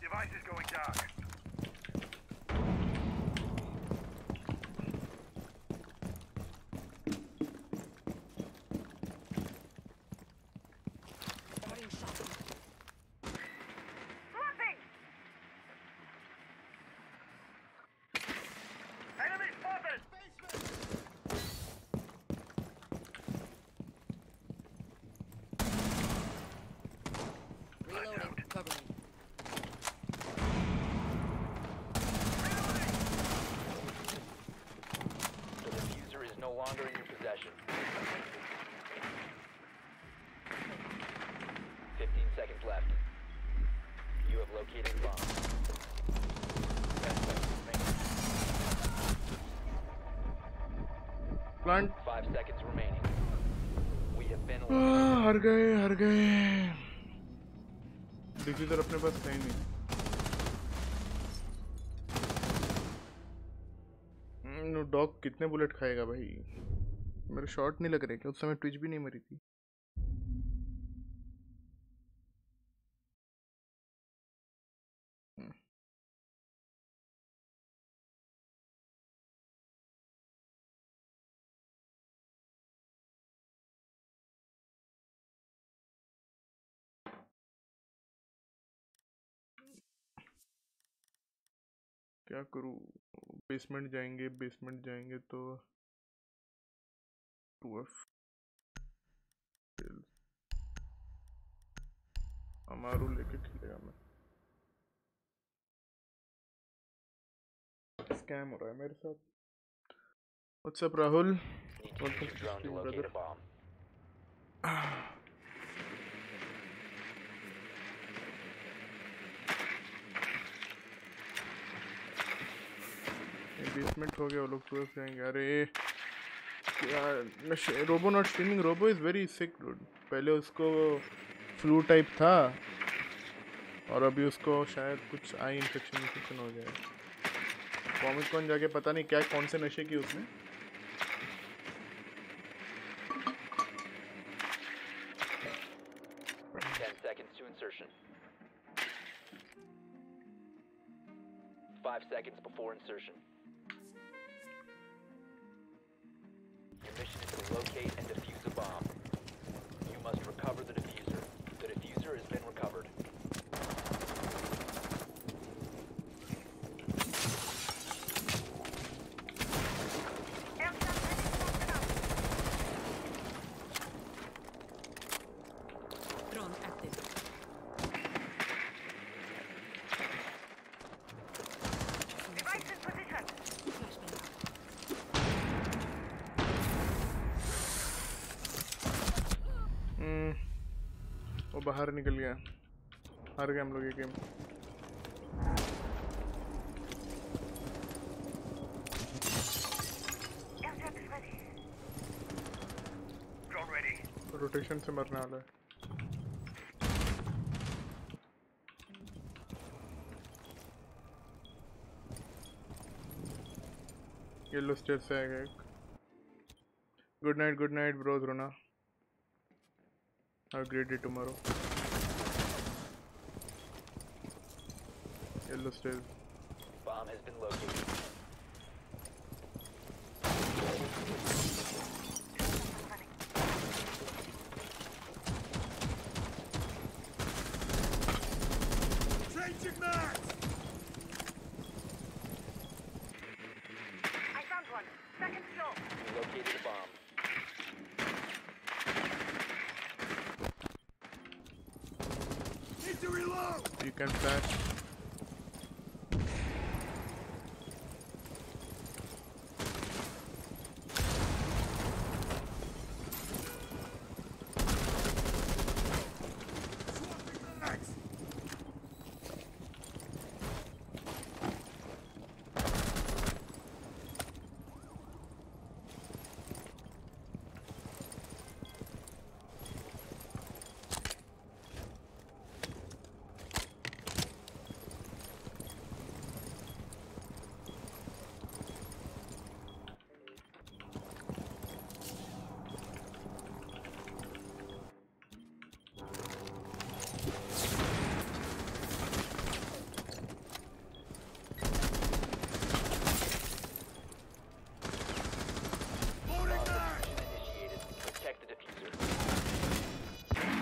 Device is going down. Longer in your possession. fifteen seconds left. You have located the bomb. Plant. Five seconds remaining. We have been eliminated. Ah, har gaye, har gaye. Digi tar apne paas nahi nahi. Dog कितने bullet खाएगा भाई, मेरे shot नहीं लग रहे क्या? उस समय ट्विच भी नहीं मरी थी। क्या करूँ, बेसमेंट जाएंगे, बेसमेंट जाएंगे तो अमारू लेके खेलेगा। मैं स्कैम हो रहा है मेरे साथ। व्हाट्सएप राहुल, व्हाट्सएप बेसमेंट हो गया, वो लोग तो जाएंगे। अरे क्या robo not streaming, robo is very sick dude. पहले उसको फ्लू टाइप था और अभी उसको शायद कुछ आई इन्फेक्शन इन्फेक्शन हो गया। कॉमिक कॉन जाके पता नहीं क्या कौन से नशे की उसने। ten seconds before insertion. Your mission is to locate and defuse a bomb. You must recover the diffuser. The diffuser has been recovered. बाहर निकल गया, हार गए हम लोग ये गेम। रोटेशन से मरने वाला है। येलो स्टेट से आएगा एक। Good night, good night bros रोना। Have a great day tomorrow. Yellow stairs. Bomb has been located. Changing max. I found one. Second floor. We located the bomb. You can flash.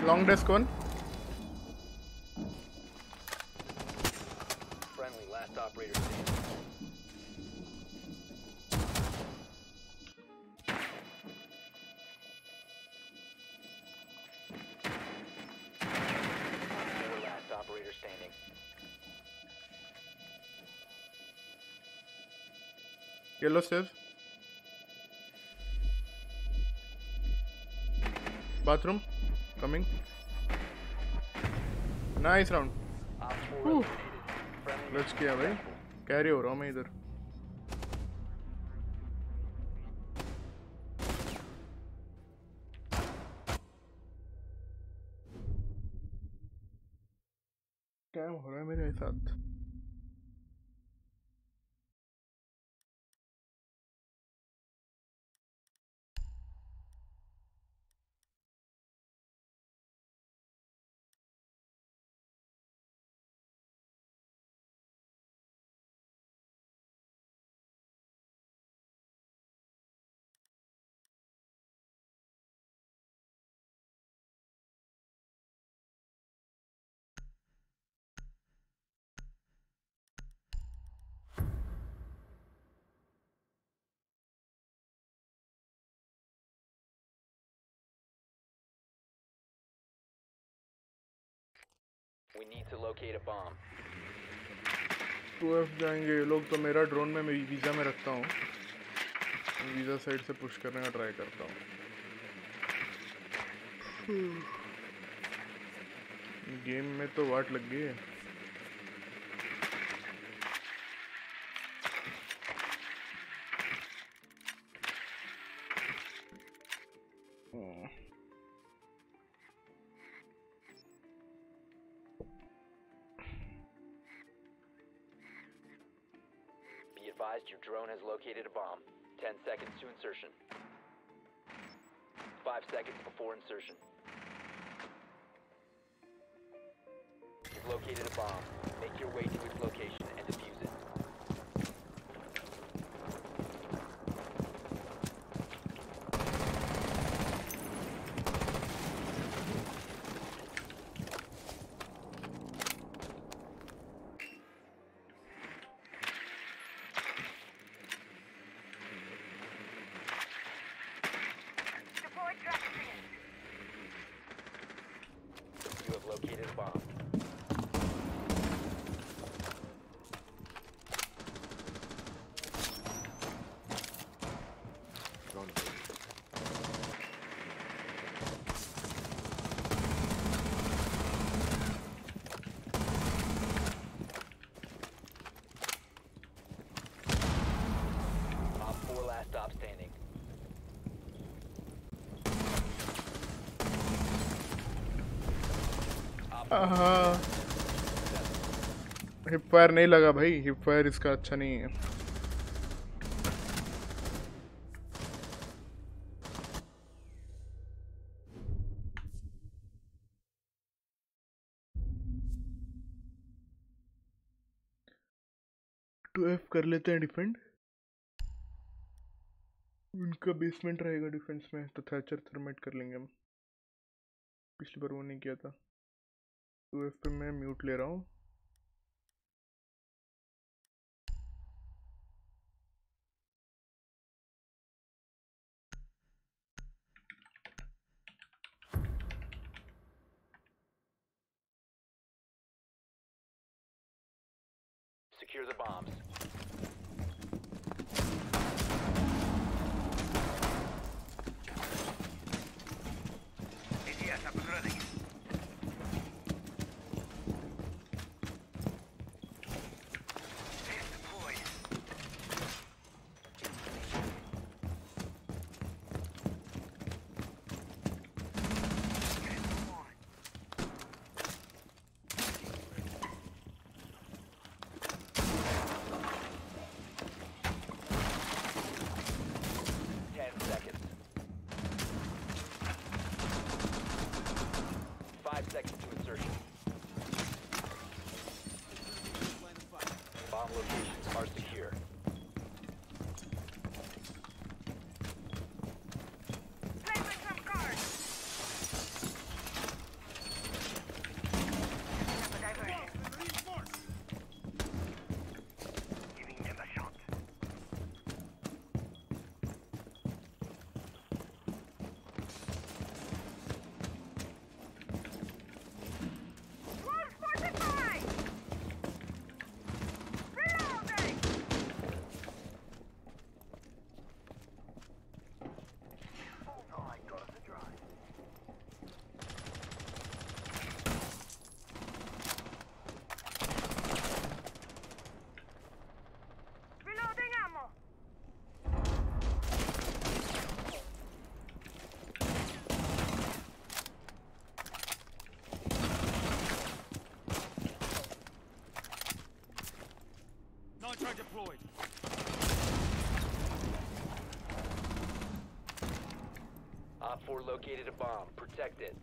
Long desk one. Friendly last operator standing. Last operator standing. Yellow stairs. Bathroom. Coming. Nice round. Clutch किया भाई, carry हो रहा हूँ मैं इधर। क्या हो रहा है मेरे साथ? We need to locate a bomb. Two F जाएंगे ये लोग तो मेरा ड्रोन में मैं वीज़ा में रखता हूँ, वीज़ा साइड से पुश करने का ट्राई करता हूँ। गेम में तो वाट लग गई है। Your drone has located a bomb. Ten seconds to insertion. Five seconds before insertion. You've located a bomb. Make your way to its location and defuse it. Hip fire नहीं लगा भाई, हिप फायर इसका अच्छा नहीं है। To F कर लेते हैं डिफेंड, उनका बेसमेंट रहेगा डिफेंस में तो थैचर थर्माइट कर लेंगे हम, पिछली बार वो नहीं किया था। टू एफ पे मैं म्यूट ले रहा हूँ। Secure the bombs. A D S up and running. Deployed. Op four located a bomb. Protect it.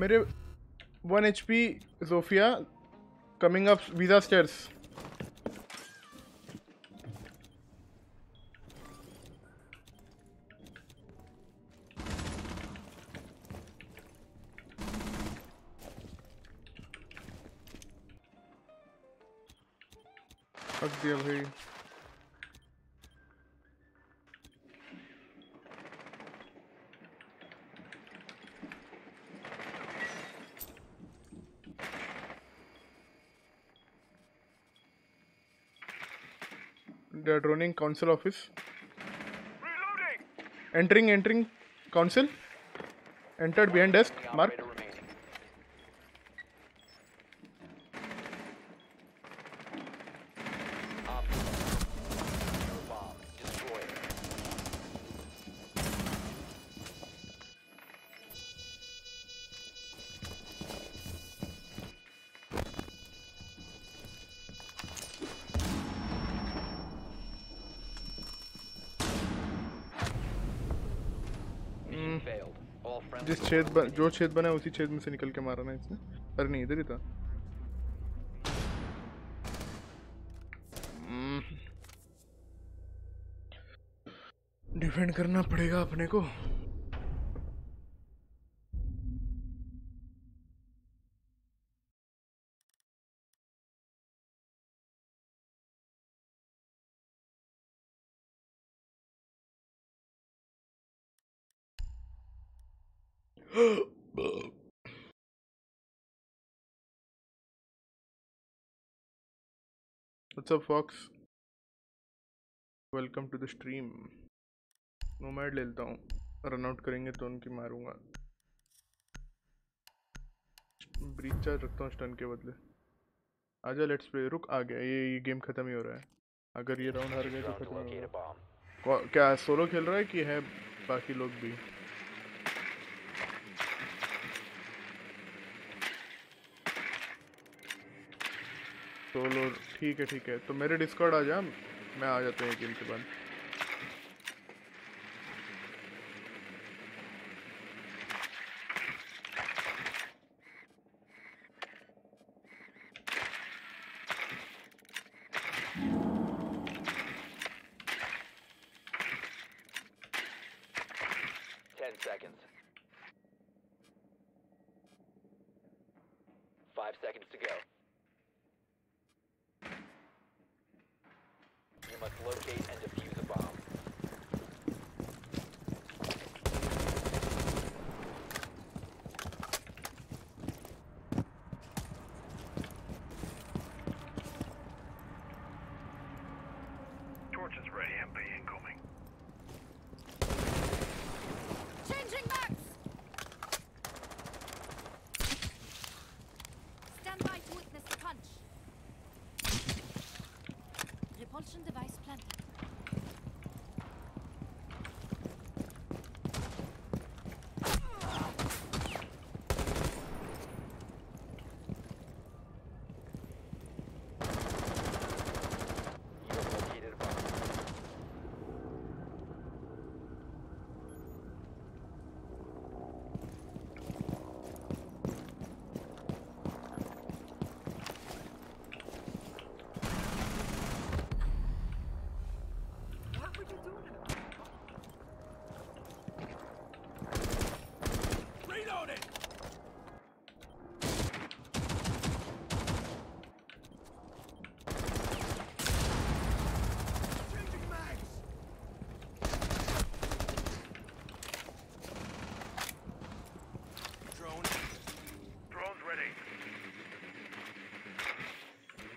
मेरे one H P Zofia coming up वीज़ा stairs. Hadi diyelim hey. They are droning council office. Reloading. Entering, entering council. Entered behind desk. Mark. जिस छेद बन, जो छेद बना है उसी छेद में से निकल के मारना है इसने। अरे नहीं इधर ही था। डिफेंड करना पड़ेगा अपने को। What's up, Fox? Welcome to the stream. Nomad ले लेता हूँ. Run out करेंगे तो उनकी मारूंगा. Breach charge रखता हूँ stun के बदले. आजा let's play. रुक आ गया. ये ये game खत्म ही हो रहा है. अगर ये round हार गए तो खत्म हो गया. क्या solo खेल रहा है कि है बाकी लोग भी? सोलो ठीक है ठीक है तो मेरे डिस्कॉर्ड आ जा मैं आ जाता हूँ गेम के बाद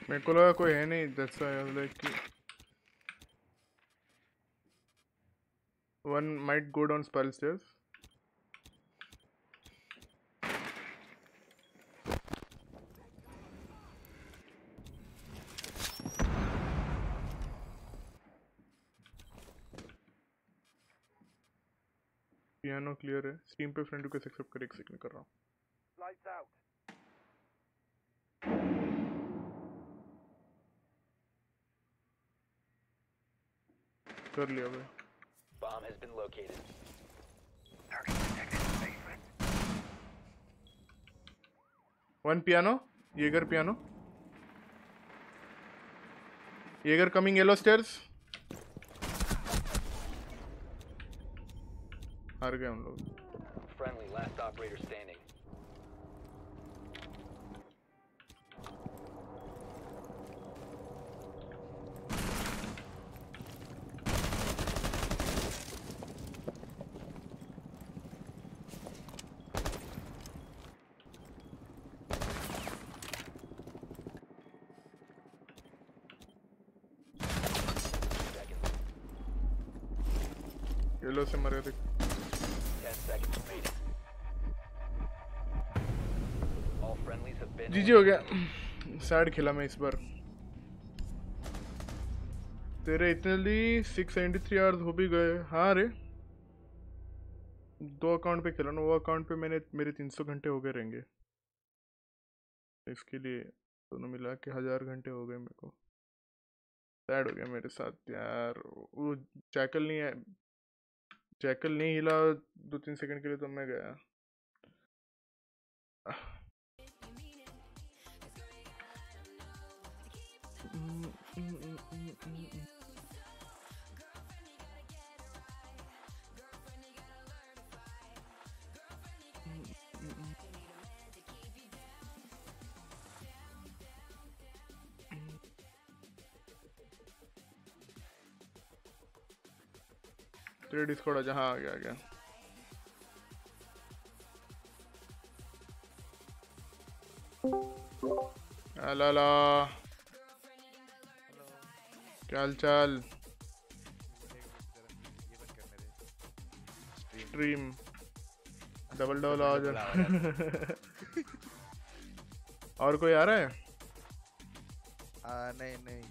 मेरे को लगा कोई है नहीं जैसा लाइक कि one might go down spiral stairs piano clear है स्टीम पे फ्रेंड रिक्वेस्ट एक्सेप्ट कर एक सेकंड कर रहा हूँ कर लिया भाई। Bomb has been located. Target detected in basement. One piano, Jäger piano. Jäger coming yellow stairs. हार गए हम लोग। Friendly last operator standing. Reload से मरेगा देख. जीजी हो गया. सैड खेला मैं इस बार. तेरे इतने लिए सिक्स सेवेंटी थ्री आवर्स हो भी गए. हाँ रे दो अकाउंट पे खेला ना, वो अकाउंट पे मैंने मेरे तीन सौ घंटे हो गए रहेंगे, इसके लिए दोनों मिला के हज़ार घंटे हो गए मेरे को. सैड हो गया मेरे साथ यार. वो जैकल नहीं है, जैकल नहीं हिला दो तीन सेकंड के लिए तो मैं गया. तेरे डिस्कॉर्ड आ जहाँ आ गया आ गया. अला ला क्या हाल चाल. स्ट्रीम डबल डबल आ जा. और कोई आ रहा है? आ, नहीं नहीं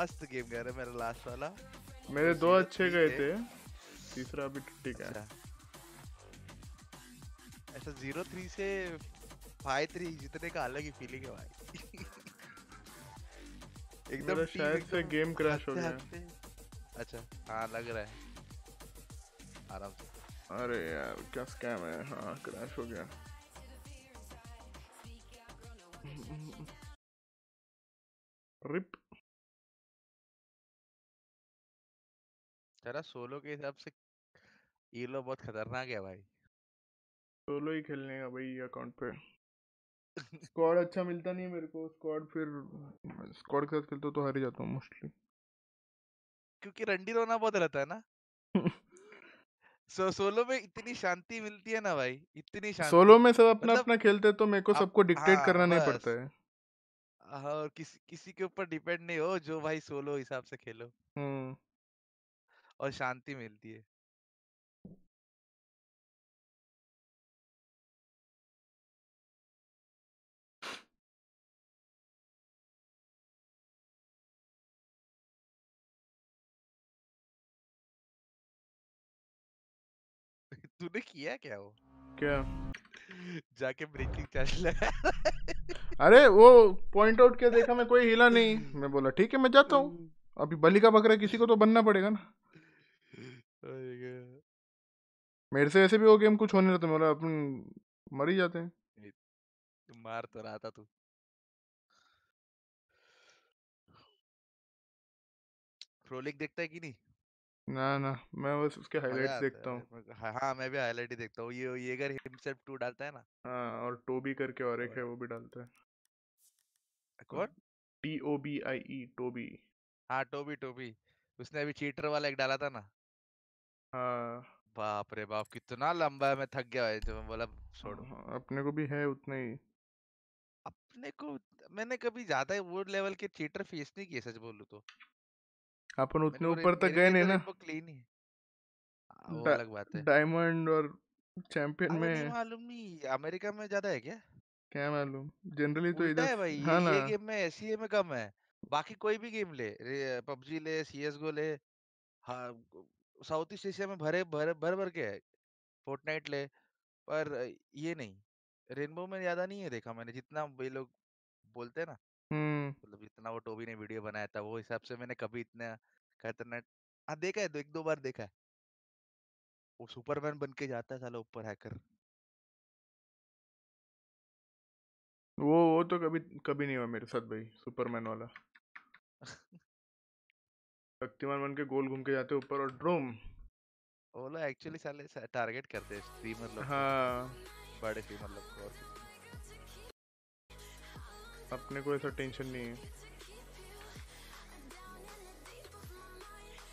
मस्त गेम कर रहा है. मेरा लास्ट वाला मेरे दो अच्छे गए थे, तीसरा भी ठीक है. ऐसा जीरो थ्री से फाइव थ्री जितने का अलग ही फीलिंग है भाई. एकदम शायद से गेम क्रैश हो गया. अच्छा हाँ लग रहा है आराम से. अरे यार क्या स्कैम है. हाँ क्रैश हो गया. रिप तेरा सोलो के हिसाब से ये लो बहुत खतरनाक है भाई. सोलो ही खेलने का भाई अकाउंट पे. स्क्वाड अच्छा मिलता नहीं है मेरे को. स्क्वाड फिर स्क्वाड के साथ खेलता तो हार ही जाता हूँ मोस्टली, क्योंकि रंडी रोना बहुत रहता है ना. सो सोलो में इतनी शांति मिलती है ना भाई, इतनी शांति. सोलो में सब अपना मतलब, अपना खेलते तो मेरे को सबको डिक्टेट हाँ, करना नहीं पड़ता है. और किसी किसी के ऊपर डिपेंड नहीं हो. जो भाई सोलो हिसाब से खेलो और शांति मिलती है. तूने किया क्या वो क्या जाके ब्रीचिंग चार्ज लगा? अरे वो पॉइंट आउट किया, देखा मैं कोई हिला नहीं. मैं बोला ठीक है मैं जाता हूँ. अभी बलि का बकरा किसी को तो बनना पड़ेगा ना. मेरे से ऐसे भी वो गेम कुछ होने रहता है, अपन मर ही जाते हैं. मार तो रहा था तू. प्रो लीग देखता है कि नहीं? ना ना मैं बस उसके हाइलाइट्स देखता हूँ. हाँ मैं भी हाइलाइट ही देखता हूँ. ये येगर हिमसेल्फ टू डालता है ना. हाँ और टोबी करके और एक है वो भी डालता है. कौन? T O B I E Toby. हाँ टोबी टोबी. उसने अभी चीटर वाला एक डाला था ना. हाँ बाप रे बाप कितना लंबा है. मैं थक गया है जब बोला छोड़ो. अपने को भी है उतना ही. अपने को मैंने कभी ज्यादा वो लेवल के चीटर फेस नहीं किए सच बोलूं तो. अपन उतने ऊपर तक गए नहीं ना. क्लीन ही वो अलग बात है. डायमंड और चैंपियन में मालूम नहीं अमेरिका में ज्यादा है क्या क्या मालूम. जनरली तो इधर हां ना ये गेम में एससीए में कम है. बाकी कोई भी गेम ले, पबजी ले, सीएसगो ले, साउथ ईस्ट एशिया में भरे भरे भर भर के है. फोर्टनाइट ले, पर ये नहीं. रेनबो में ज्यादा नहीं है देखा मैंने, जितना ये लोग बोलते हैं ना. मतलब जितना वो टोबी ने वीडियो बनाया था वो हिसाब से मैंने कभी इतना खतरनाक हाँ देखा है. तो एक दो बार देखा है. वो सुपरमैन बन के जाता है साला ऊपर हैकर. वो वो तो कभी कभी नहीं हुआ मेरे साथ भाई सुपरमैन वाला. शक्तिमान बन के गोल घूम के जाते ऊपर और ड्रोम. वो लोग एक्चुअली साले टारगेट करते हैं स्ट्रीमर लोग. हाँ बड़े स्ट्रीमर लोग. और अपने को ऐसा टेंशन नहीं है.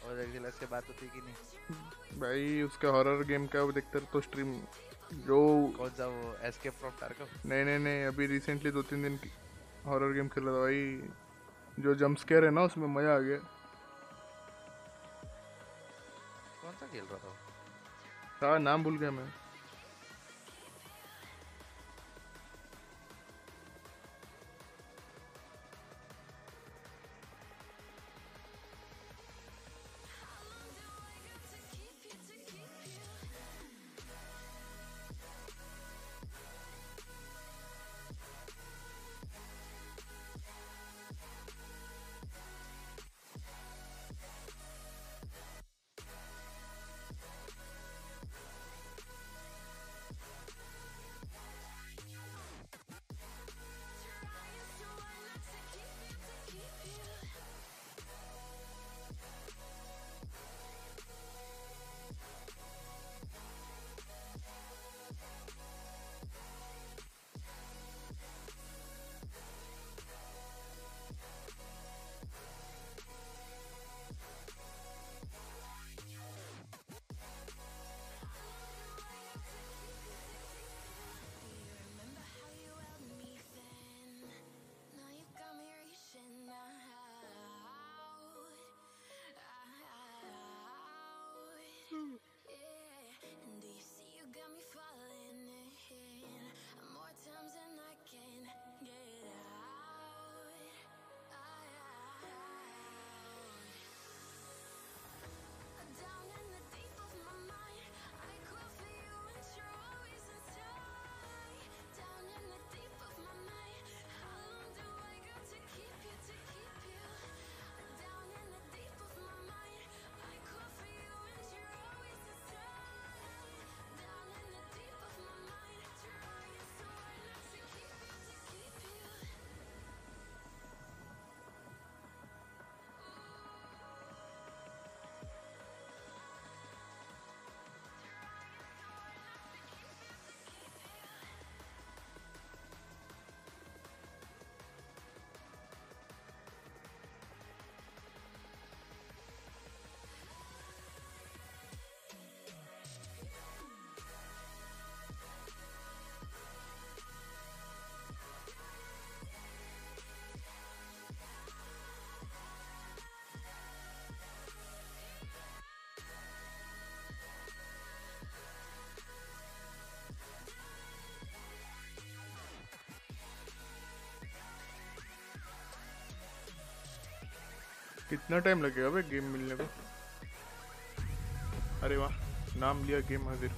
और अगली से बात होती कि नहीं भाई उसका हॉरर गेम का वो देखते तो स्ट्रीम जो कौन सा वो एस्केप फ्रॉम टारगेट. नहीं नहीं नहीं अभी रिसेंटली दो तीन दिन हॉरर गेम खेला था भाई. जो जंप स्केयर है ना उसमें मजा आ गया. कैसा खेल रहा था, हाँ नाम भूल गया मैं। कितना टाइम लगेगा भाई गेम मिलने को? अरे वाह, नाम लिया गेम हाजिर।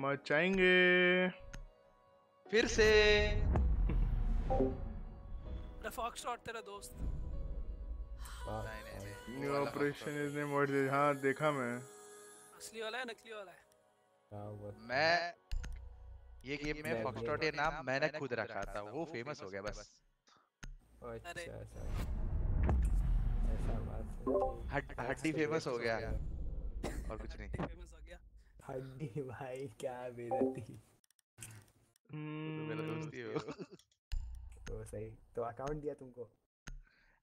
मचाएंगे फिर से तेरा दोस्त। New operation is name what is. हाँ देखा मैं, असली वाला है नकली वाला है? मैं ये गेम में फॉक्सशॉट ये नाम मैंने खुद रखा था, वो फेमस हो गया बस। हड्डी फेमस हो गया और कुछ नहीं। हड्डी भाई क्या बेइज्जती। मेरा दोस्त ही हो तो सही। तो अकाउंट दिया तुमको?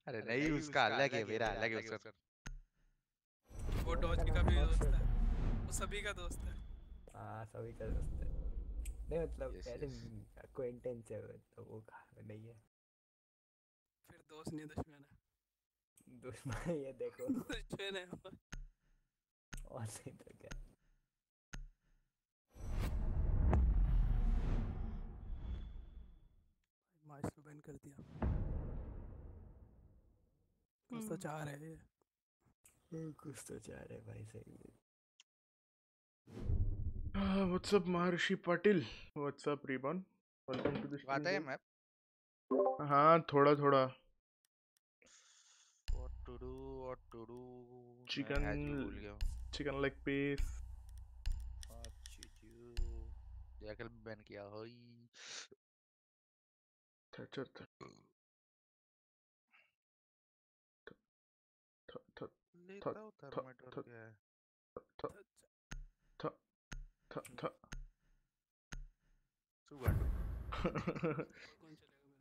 अरे नहीं, उसका अलग है, मेरा अलग है। उसका वो डॉज का भी दोस्त है, वो सभी का दोस्त है। हां सभी का दोस्त है। नहीं मतलब ऐसे कोइंसिडेंस है, तो वो नहीं है फिर दोस्त नहीं दुश्मन है। दुश्मन ये देखो दुश्मन है और नहीं तो क्या। इसको बैन कर दिया कुछ तो चाह रहे हैं, कुछ तो चाह रहे भाई सही में। व्हाट्सअप महर्षि पाटिल, व्हाट्सअप रेबॉन, वेलकम टू द स्ट्रीम। आता है मैप? हाँ थोड़ा थोड़ा। What to do, what to do. Chicken भूल गया, चिकन लेग पीस। अच्छी चीज जैकल बैन किया होई। थर थर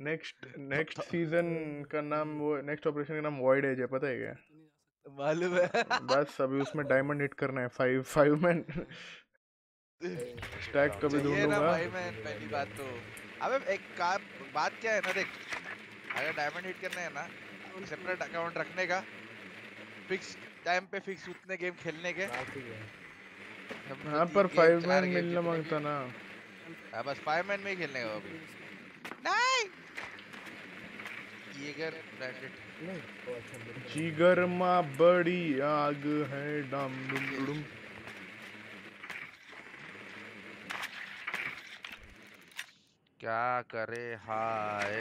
नेक्स्ट नेक्स्ट सीजन का नाम वो नेक्स्ट ऑपरेशन का नाम वॉइड एज है, पता है क्या? मालूम है। बस अभी उसमें डायमंड हिट करना है। फाइव फाइव मैन स्टैक कभी ढूंढूंगा भाई मैं। पहली बात तो अबे एक का, बात क्या है ना, देख अगर डायमंड हिट करना है ना, सेपरेट अकाउंट रखने का, फिक्स टाइम पे फिक्स उतने गेम खेलने के। हाँ पर फाइव मैन मिलना मांगता ना। हाँ बस फाइव मैन में ही खेलने का अभी। नहीं येगर ब्रैकेट जिगर माँ बड़ी आग है डम डुम डुम। क्या करे हाय,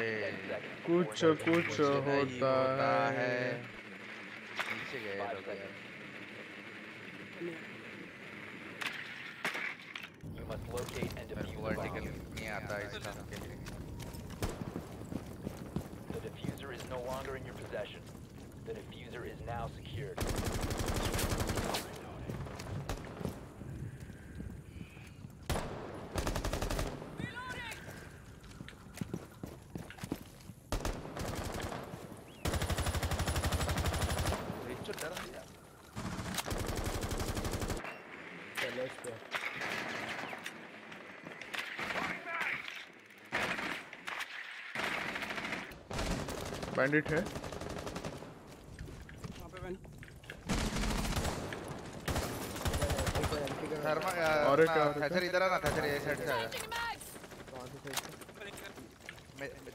कुछ कुछ होता है। नीचे गए लोग यार, वर्टिकल नहीं आता इसका। The diffuser is no longer in your possession. The diffuser is now secured. Bandit है और इधर आना। साइड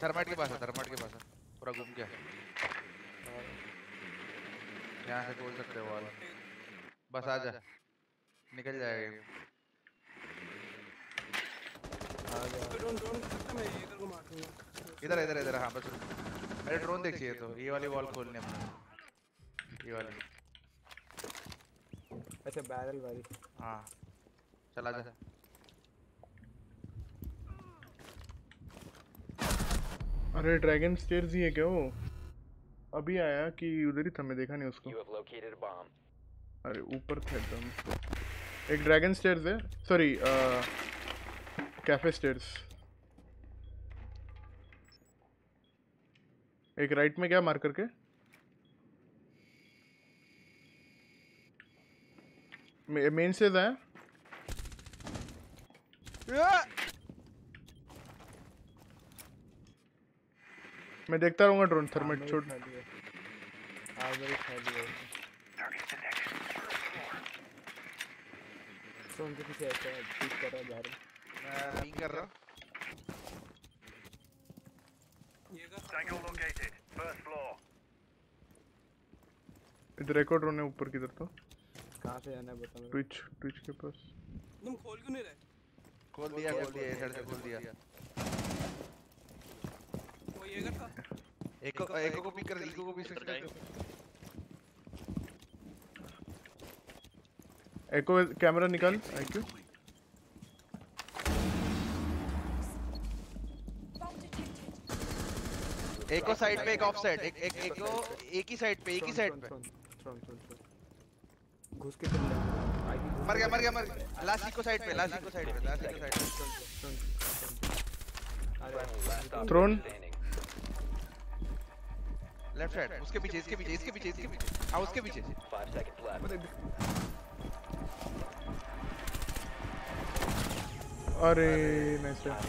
थर्माइट के पास है, थर्माइट के पास है, पूरा घूम गया। यहाँ से खोल सकते हो वाला, बस आ जा, निकल जाएगा। इधर इधर इधर, हाँ बस। अरे ड्रोन देखिए तो ये वाली वॉल खोलने में, ये वाली अच्छा बैरल वाली। हाँ चला जा। अरे ड्रैगन स्टेयर्स ही है क्या वो? अभी आया कि उधर ही था, मैं देखा नहीं उसको। अरे ऊपर थे एकदम। एक ड्रैगन स्टेयर्स है, सॉरी कैफे स्टेयर्स। एक राइट में क्या मार करके मेन से है। मैं देखता रहूंगा ड्रोन। थर्माइट छोड़ कर रहा इधर। एक और ड्रोन है ऊपर की तरफ। तो कहां से जाना है बता मुझे? ट्विच ट्विच के पास। तुम खोल क्यों नहीं रहे? खोल दिया खोल दिया, इधर से खोल दिया। वो येगर था। एक एक को पिक कर, एक को पिक कर। एक को कैमरा निकाल। Thank you. एको साइड पे, एक ऑफ साइड, एक एक एको एक ही साइड पे, एक ही साइड पे घुस के चल रहा है। मर गया मर गया मर गया। लास्ट एको साइड पे, लास्ट एको साइड पे, लास्ट एको साइड पे। थ्रोन लेफ्ट साइड, उसके पीछे, इसके पीछे, इसके पीछे, इसके पीछे, हां उसके पीछे। पाँच सेकंड लेफ्ट। अरे नाइस शॉट।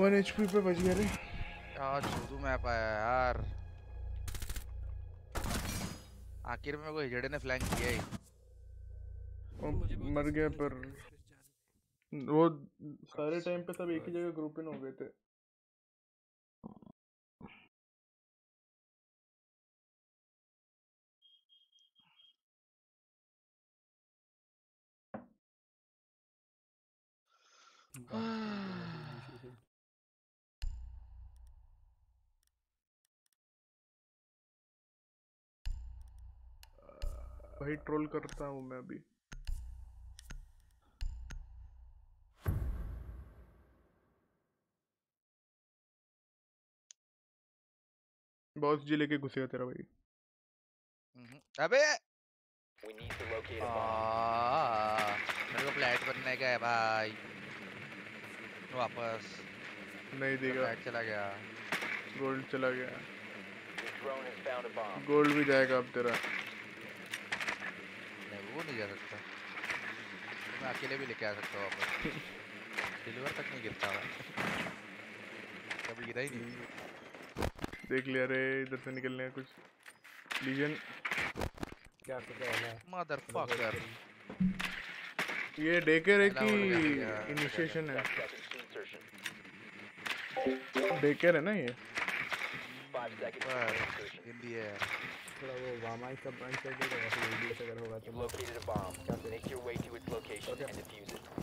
वन एचपी पे बच गया रे। आज चोदू मैप आया यार। आखिर में कोई हिजड़े ने फ्लैंक किया ही। मर गया पर वो सारे टाइम पे सब एक ही जगह ग्रुप इन हो गए थे। भाई ट्रोल करता हूँ मैं अभी। बॉस जी लेके घुसेगा तेरा भाई। अबे मेरे को फ्लैट बनने का है भाई। वापस नहीं दिखा, चला गया गोल्ड, चला गया गोल्ड भी जाएगा अब तेरा। नहीं वो नहीं जा सकता, मैं अकेले भी लेके आ सकता हूँ वापस। सिल्वर तक नहीं गिरता मैं कभी, गिरा ही नहीं। देख लिया रे, इधर से निकलने का कुछ लीजन क्या है मदरफकर। ये डेकर है कि इनिशिएशन है? डेकर है ना ये, हिंदी है थोड़ा। वो वामा का ब्रांच कर देगा ऐसे अगर होगा तो। Located a bomb, just make your way to its location and defuse लग रहा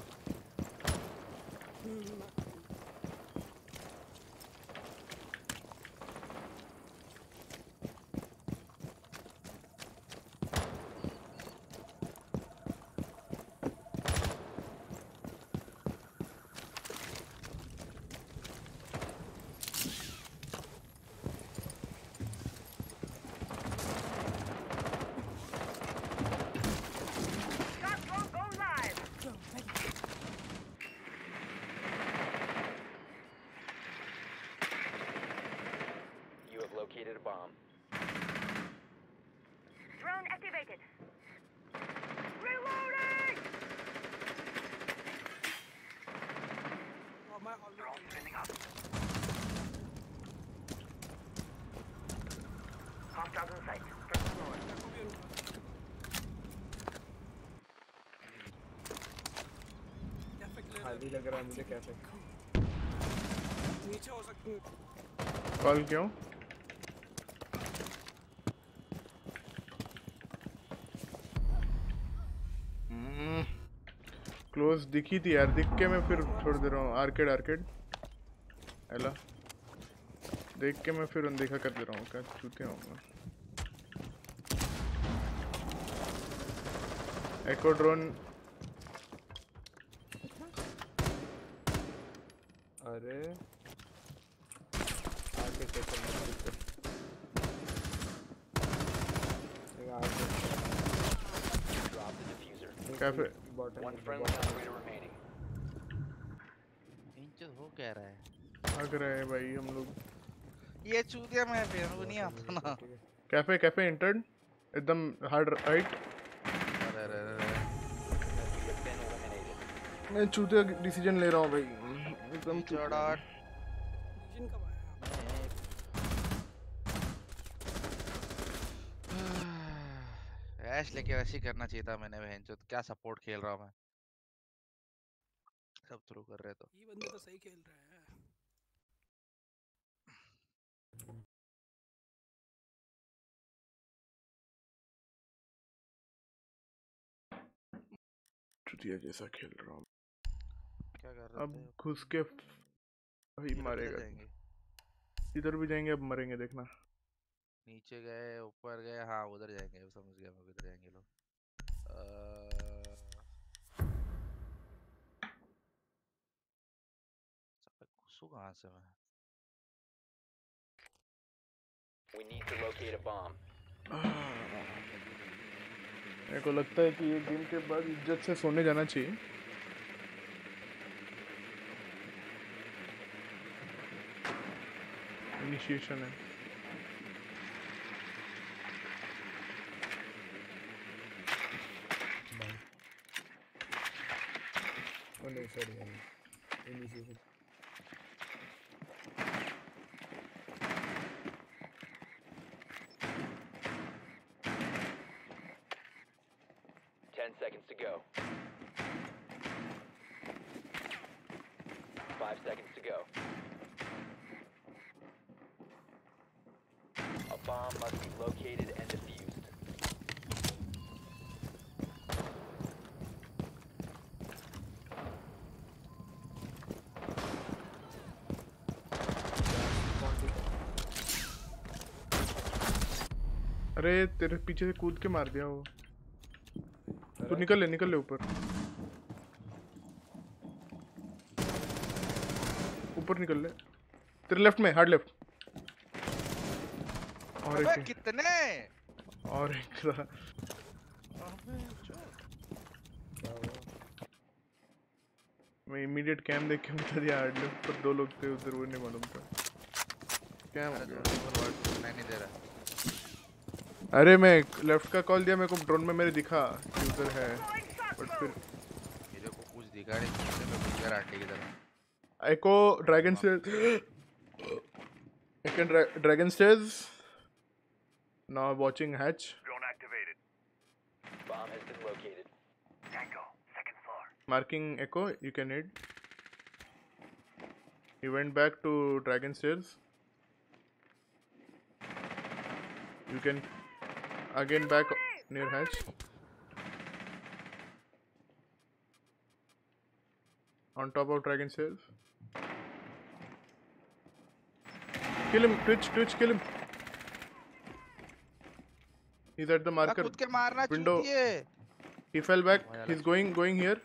है मुझे। कैसे नीचे हो सकता है कॉल क्यों? क्लोज दिखी थी यार, दिख के मैं फिर छोड़ दे रहा हूँ। आर्केड आर्केड हेला देख के मैं फिर अनदेखा कर दे रहा हूँ। क्या छूते हूँ मैं। एको ड्रोन, अरे आगे कैफे हो क्या रहा है? भाग रहे हैं भाई हम लोग। ये चूतिया मैं फिर वो नहीं आता ना। कैफे कैफे इंटर्न एकदम हार्ड राइट। मैं चूतिया डिसीजन ले रहा हूँ भाई एकदम चढ़ा। डिसीजन कब ऐश लेके वैसे ही करना चाहिए था। मैंने बहनचोद क्या सपोर्ट खेल रहा हूं मैं, सब थ्रू कर रहे। तो ये बंदे तो सही खेल रहे हैं। चुतिया जैसा खेल रहा हूं क्या कर रहा। अब घुस के भाई मारेगा, इधर भी जाएंगे अब मरेंगे। देखना नीचे गए ऊपर गए, हाँ उधर जाएंगे। समझ गया मैं, उधर जाएंगे लोग। घुसू कहाँ से मैं? मेरे को लगता है कि ये गेम के बाद इज्जत से सोने जाना चाहिए। इनिशिएशन है नहीं sir, initiation ten seconds to go, five seconds to go, a bomb must be located and defused. अरे तेरे पीछे से कूद के मार दिया वो। तू निकल ले निकल ले ऊपर ऊपर निकल ले। तेरे लेफ्ट में, हार्ड लेफ्ट। और एक कितने और एक था। मैं इमीडिएट कैम देख के बता दिया हार्ड लक पर दो लोग थे उधर, वो नहीं मालूम था क्या हो गया। मैं नहीं दे रहा, अरे मैं लेफ्ट का कॉल दिया, मेरे को ड्रोन में मेरे दिखा कि उधर है, बट फिर मेरे को कुछ दिखा नहीं, मैं कुछ यार आटे की तरह। एको ड्रैगन से Second dra dragon stairs. Now watching hatch. Drone activated. Bomb has been located. Tango, second floor. Marking Echo. You can hit. He went back to dragon stairs. You can again back near hatch. On top of dragon stairs. Kill him, Twitch, Twitch, kill him. He's at the marker window. He fell back. He's going, going here.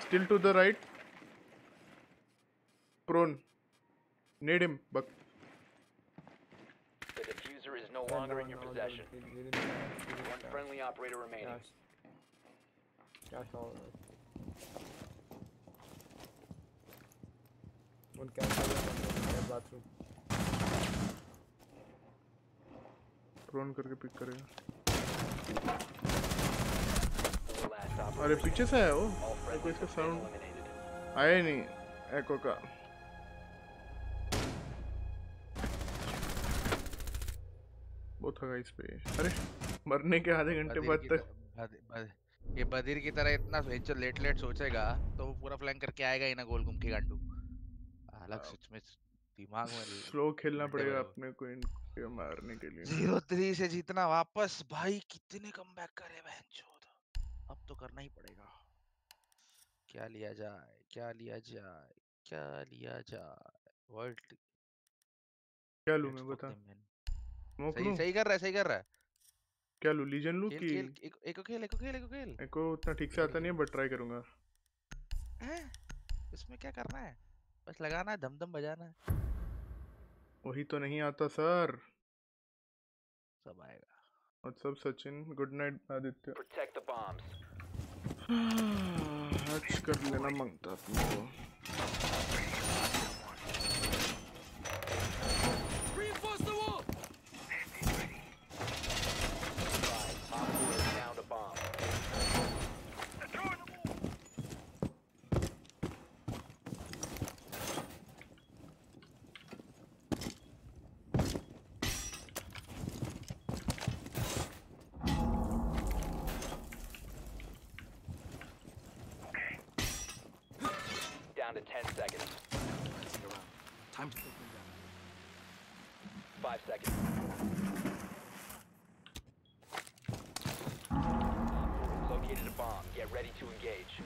Still to the right. Prone. Need him, buck. The diffuser is no longer in your possession. One friendly operator remaining. One camera bathroom. Drone करके pick करेगा। अरे पीछे से है वो। कोई इसका sound आया ही नहीं एको का। बहुत थका इस पे। अरे मरने के आधे घंटे बाद तक। ये बदिर की तरह इतना सोचे लेट लेट सोचेगा तो वो पूरा फ्लैंक करके आएगा ही ना गोल घूम के गांडू। अलग सच में दिमाग में स्लो खेलना पड़ेगा अपने को इनको मारने के लिए। जीरो थ्री से जीतना वापस भाई, कितने कमबैक करे बहनचोद, अब तो करना ही पड़ेगा। क्या लिया जाए, क्या लिया जाए, क्या लिया जाए, वर्ल्ड क्या लूं मैं बता। सही सही कर रहा है, सही कर रहा है। क्या लूं, लीजन लूं कि एको खेल, एको खेल, एको खेल। एको उतना ठीक से आता नहीं है बट ट्राई करूंगा। हैं इसमें क्या करना है, बस लगाना है, धमधम बजाना है। वही तो नहीं आता सर, सब आएगा। और सब Sachin, good night Aditya. Protect the bombs. हच कर लेना मांगता अपने को। Reinforce the wall. To ten seconds. Time to open down. five seconds. Located a bomb. Get ready to engage.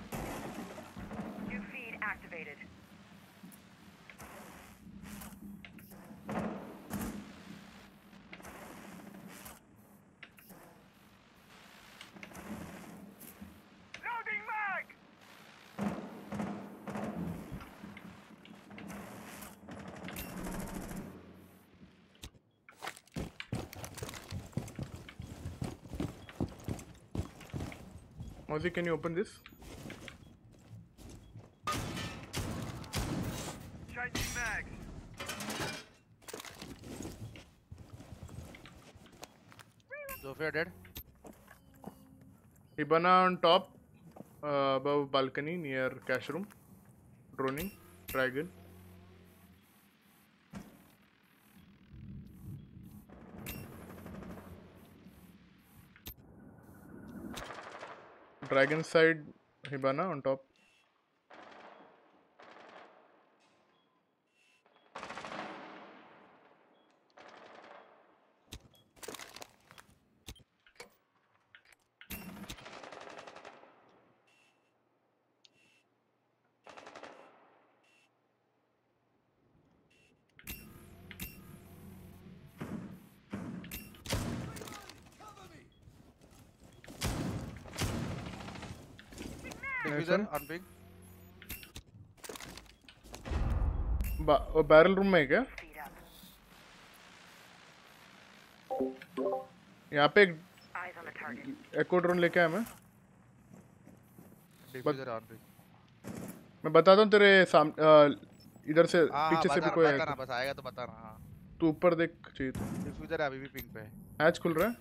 New feed activated. Mozzie, can you open this? Changing mag. Zofia dead. Rebon on top, uh, above balcony near cash room. Droning, dragon. Dragon side Hibana on top. On big. बा वो barrel room में है क्या? यहाँ पे एक एको drone लेके आया मैं। मैं बताता हूँ तेरे इधर से पीछे से भी कोई है बस आएगा तो बता रहा। तू ऊपर देख चीज डिफ्यूजर अभी भी पिंक पे है। हैच खुल रहा है?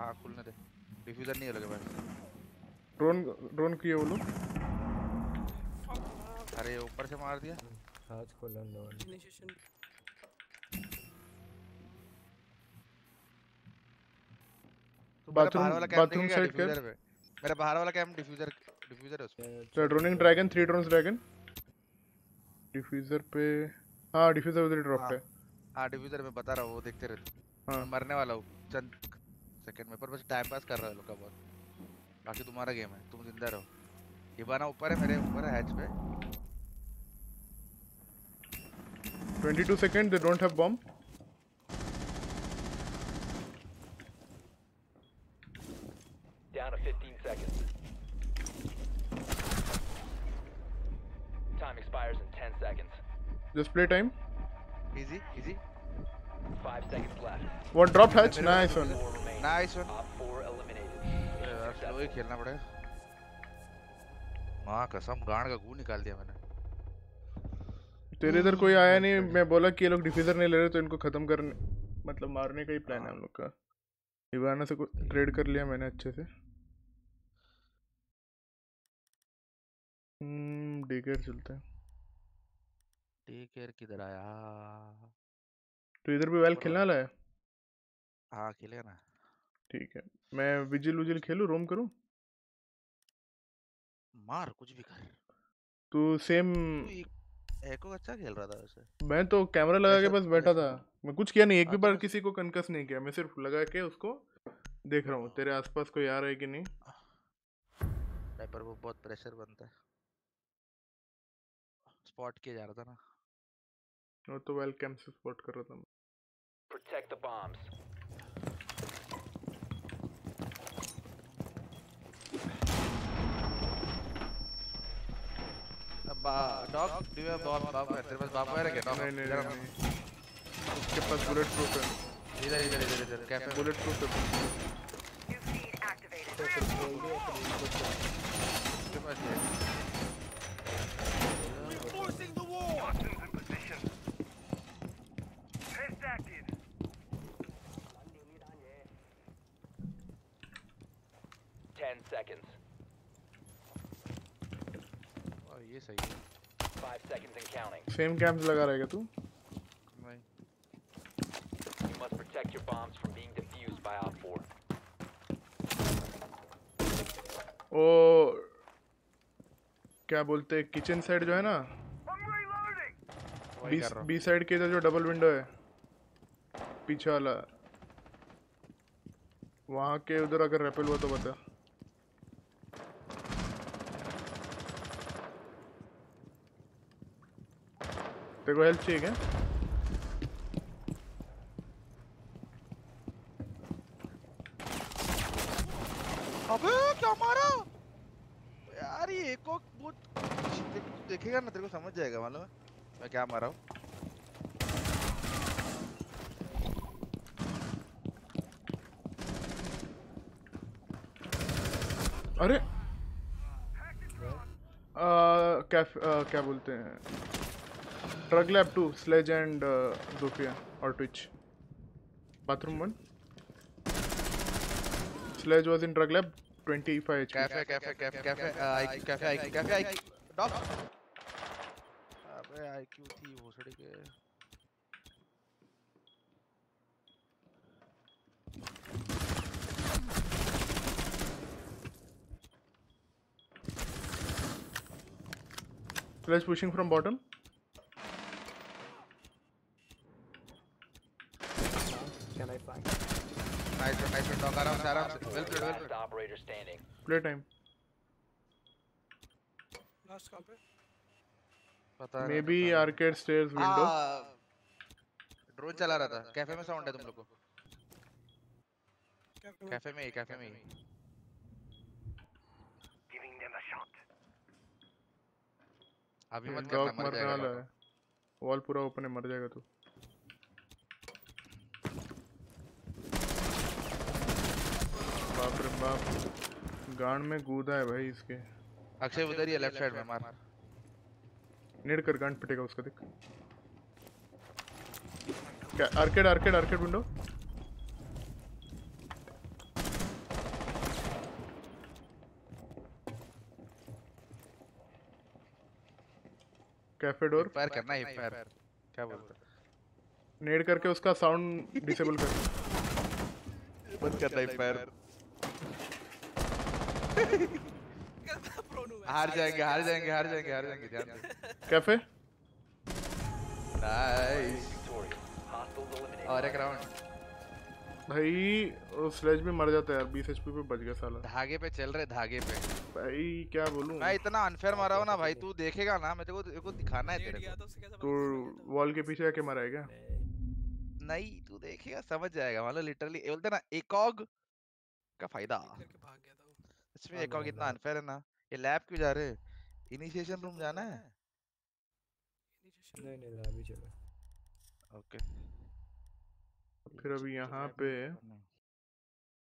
हाँ खुलने दे, डिफ्यूजर नहीं लगे भाई। ड्रोन ड्रोन किए वो लोग। अरे ऊपर से मार दिया। हैच खोला लो। बाथरूम बाथरूम साइड पे मेरा बाहर वाला कैम डिफ्यूजर डिफ्यूजर है उसमें। तो droning dragon three drones dragon defuser पे। हां डिफ्यूजर उधर ड्रॉप पे। हां डिफ्यूजर में बता रहा हूं वो देखते रहते। हां मरने वाला हूं चंद सेकंड में पर बस टाइम पास कर रहा है लोग का बहुत। बाकी तुम्हारा गेम है, तुम जिंदा रहो। इबाना ऊपर है मेरे ऊपर है हैच पे। twenty-two second, they don't have bomb। Down to fifteen seconds. Time expires in ten seconds. Just play time. Easy, easy. Five seconds left. What drop hatch? Nice one. Nice one. Op four eliminated. यार तो ही खेलना पड़ेगा। माँ कसम गांड का गू निकाल दिया मैंने। तेरे इधर कोई आया नहीं। मैं बोला कि ये लोग डिफ्यूजर नहीं ले रहे तो इनको खत्म करने मतलब मारने का ही प्लान है हम लोग का। इवाना से कुछ ट्रेड कर लिया मैंने अच्छे से। हम्म डेकेर चलते हैं। डेकेर किधर आया? तो इधर भी वेल खेलने वाला है? हाँ खेलेगा ना। ठीक है मैं विजिल विजिल खेलूँ रोम करूँ? मार कुछ भी कर। तू सेम एको अच्छा खेल रहा था वैसे। मैं तो कैमरा लगा के बस बैठा था, मैं कुछ किया नहीं। एक भी बार किसी को कनकस नहीं किया, मैं सिर्फ लगा के उसको देख रहा हूँ तेरे आसपास कोई आ रहा है कि नहीं। पर वो बहुत प्रेशर बनता है, स्पॉट किया जा रहा था ना। वो तो वेलकम से स्पॉट कर रहा था। Protect the bombs. Dog do you have bomb? बाप है तेरे पास? बाप है क्या? नहीं नहीं उसके पास बुलेट प्रूफ है। इधर इधर इधर इधर कैप है बुलेट प्रूफ है। ten seconds. और ये सही है। five seconds and counting. Same cams लगा रहेगा तू? Must protect your bombs from being defused by Op four. Oh, क्या बोलते हैं किचन साइड जो है ना, बी बी साइड के इधर जो डबल विंडो है पीछे वाला, वहाँ के उधर अगर रैपल हुआ तो बता। तेरे को हेल्प चाहिए क्या? अबे क्या मारा यार ये एको बहुत देखेगा ना तेरे को समझ जाएगा मालूम है मैं क्या मारा हूँ। अरे आ, क्या आ, क्या बोलते हैं drug lab two Sledge and Zofia और Twitch bathroom one. Sledge was in drug lab, twenty-five HP. Cafe, cafe, cafe, cafe. I Q, cafe, I Q, cafe, I Q. Dog. अबे I Q थी वो सड़ी के। Sledge pushing from bottom. Can I find? Nice one, nice one. Dog आराम से आराम से well played, well played. Operator standing. Play time. Last कहाँ पे? पता नहीं. Maybe arcade stairs window. Drone चला रहा था. Cafe में sound है तुम लोगों को. Cafe में ही, cafe में ही. Giving them a shot. अभी मत करना मर जाएगा. Wall पूरा open है मर जाएगा तू. बाप रे बाप गांड में कूदा है भाई इसके। अक्षय उधर ही है लेफ्ट साइड में, मार नेड कर, गन पिटेगा उसका, देख क्या arcade arcade arcade window cafe door पैर करना है, पैर क्या बोलता है, नेड करके उसका साउंड डिसेबल कर बंद करता है पैर। हार जाएंगे हार जाएंगे हार जाएंगे हार जाएंगे ध्यान दे कैफे। नाइस और एक राउंड भाई, स्लेज भी मर जाता है यार, बीस एचपी पे बच गया साला। धागे पे चल रहे, धागे पे भाई क्या बोलूं मैं, इतना अनफेयर मारा हो ना भाई, तू देखेगा ना, मैं तेरे को दिखाना है तेरे को। तू वॉल के पीछे आके मारा है क्या? नहीं तू देखेगा समझ जाएगा, मतलब लिटरली बोलते ना एकोग का फायदा, इसमें एकोग इतना अनफेयर है ना। ये लैब क्यों जा रहे, इनिशिएशन रूम जाना है? नहीं नहीं अभी चलो ओके। फिर अभी यहाँ पे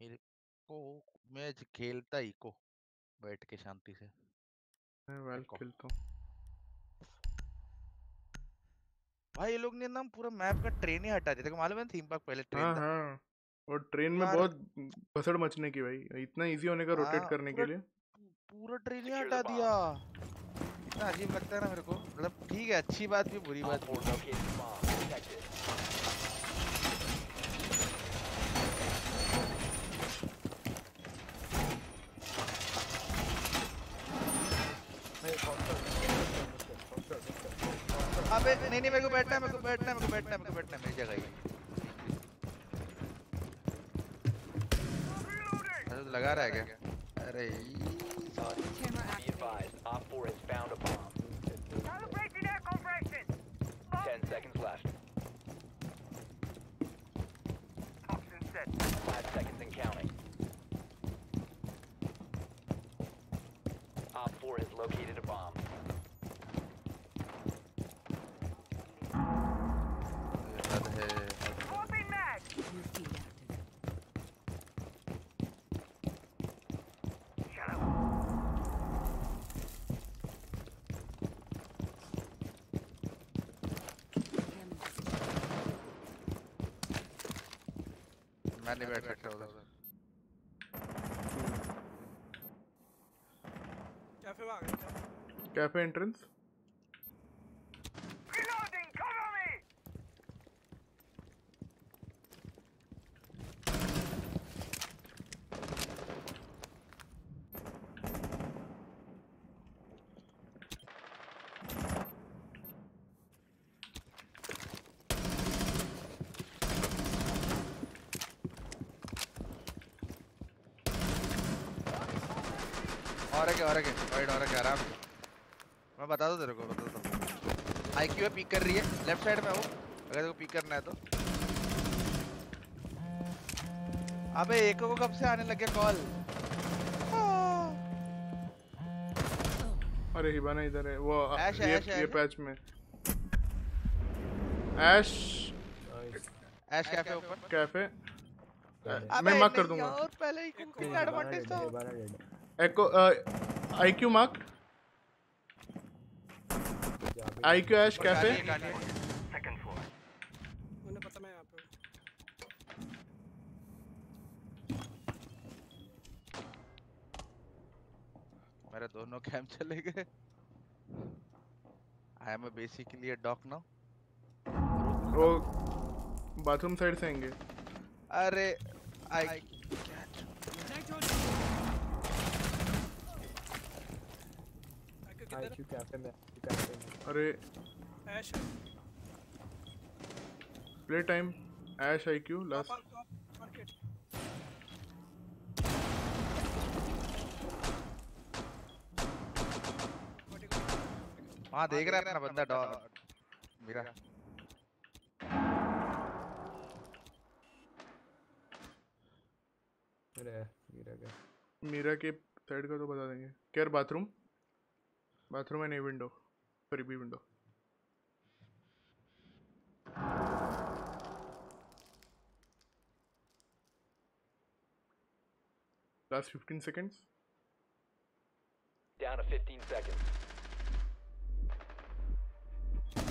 इको मैच खेलता, इको बैठ के शांति से मैं वेल खेलता हूँ भाई। ये लोग ने ना पूरा मैप का ट्रेन ही हटा दिया, देखो मालूम है थीम पार्क पहले ट्रेन हाँ, था हाँ। और ट्रेन में बहुत भसड़ मचने की भाई, इतना इजी होने का रोटेट हाँ, करने के लिए पूरा ट्रेन ही हटा दिया, इतना अजीब लगता है ना मेरे को। मतलब ठीक है, अच्छी बात भी बुरी बात बोल रहा। अबे नहीं नहीं मेरे को बैठना है, मेरे को बैठना है, मेरे को बैठना है, मेरे को बैठना है, मेरी जगह ही। अरे लगा रहा है क्या? अरे सॉरी नहीं बैठ सकता उधर। कैफे आ गए, cafe entrance reloading, cover me. और एक वाइड और एक आराम, मैं बता दो तेरे को बता दो। आईक्यू पीक कर रही है लेफ्ट साइड में, वो अगर तेरे को पीक करना है तो। अबे एको को कब से आने लग गया कॉल? अरे हिबाना इधर है वो, ऐश, ये, ऐश, ये पैच में ऐश ऐश कैफे ऊपर कैफे मैं मार्क कर दूंगा और पहले ही कुछ एडवांटेज था। Echo IQ mark, IQ Ash cafe, second floor मुझे पता। मैं यहां पे मेरा दोनों कैम चले गए। I am basically a dog now. वो बाथरूम साइड से आएंगे। अरे आई अरे Ash play time, Ash IQ last वहाँ देख रहा है अपना बंदा डॉट मेरा। अरे मीरा का मीरा के साइड का तो बता देंगे क्या? बाथरूम बाथरूम है नहीं, window sorry B window. Last fifteen seconds Down to fifteen seconds.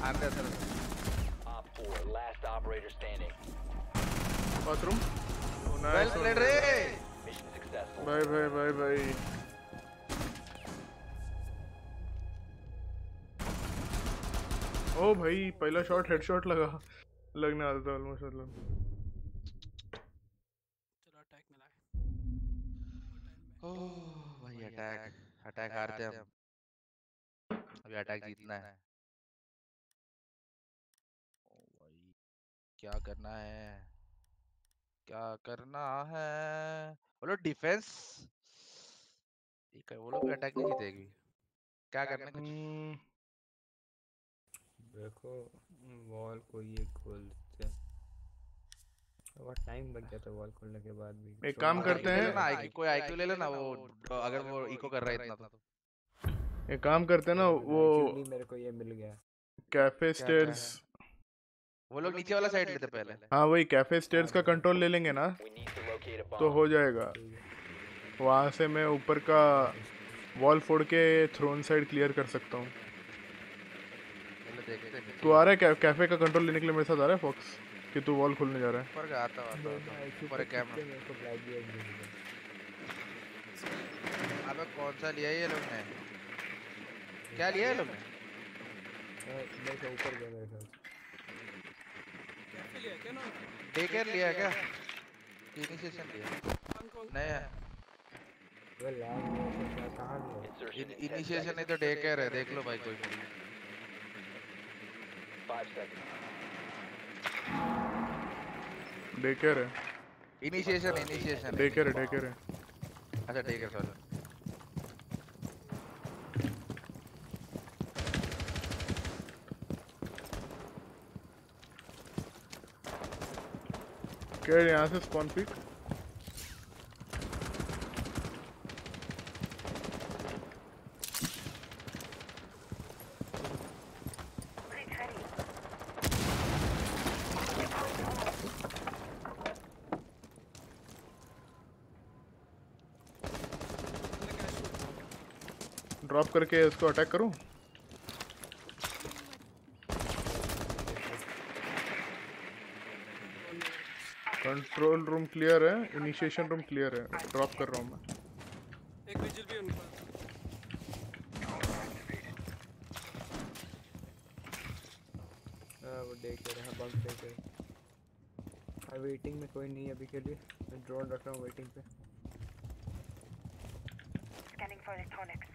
I'm there, sir. Op four, last operator standing. Bathroom. Oh, nice. Well, ready. Mission successful. Bye, bye, bye, bye. Oh, भाई पहला shot headshot लगा लगने आता था almost मतलब चलो attack मिला है ओह भाई अटैक अटैक हारते हम अभी अटैक जीतना है ओह भाई क्या करना है क्या करना है बोलो डिफेंस ठीक है वो लोग भी अटैक नहीं जीतेगी क्या करना कुछ देखो वॉल को ये खोलते हैं और टाइम लग गया था वॉल खोलने के बाद भी एक काम करते हैं ना कोई आईक्यू ले लेना वो अगर वो इको कर रहा है इतना तो एक काम करते हैं ना वो मेरे को ये मिल गया कैफे स्टेयर्स वो लोग नीचे वाला साइड लेते पहले हाँ वही कैफे स्टेयर्स का कंट्रोल ले लेंगे ना तो हो जाएगा वहाँ से मैं ऊपर का वॉल फोड़ के थ्रोन साइड क्लियर कर सकता हूँ तू आ रहा है कैफे कैफे का कंट्रोल लेने के लिए मेरे साथ आ रहा है फॉक्स कि तू वॉल खोलने जा रहा है पर आता आता ऊपर कैमरा मेरे को ब्लैक दिया अबे कौन सा लिया ये लोग ने क्या लिया ये लोग ने मेरे से ऊपर गया मेरे साथ कैफे लिया क्या नो टेकर लिया क्या इनिशिएशन लिया नहीं वो लैग कहां है इनिशिएशन नहीं तो टेकर है देख लो भाई कोई डेकर है इनिशिएशन इनिशिएशन डेकर है डेकर है अच्छा डेकर सॉरी क्या यहाँ से स्पॉन पिक करके इसको अटैक करूं कंट्रोल रूम क्लियर है इनिशिएशन रूम क्लियर है ड्रॉप कर रहा हूं मैं एक विजिल भी उनका हां वो देख रहे हैं बंक देख रहे हैं आई वेटिंग में कोई नहीं अभी के लिए मैं ड्रोन रख रहा हूं वेटिंग पे स्कैनिंग फॉर इलेक्ट्रॉनिक्स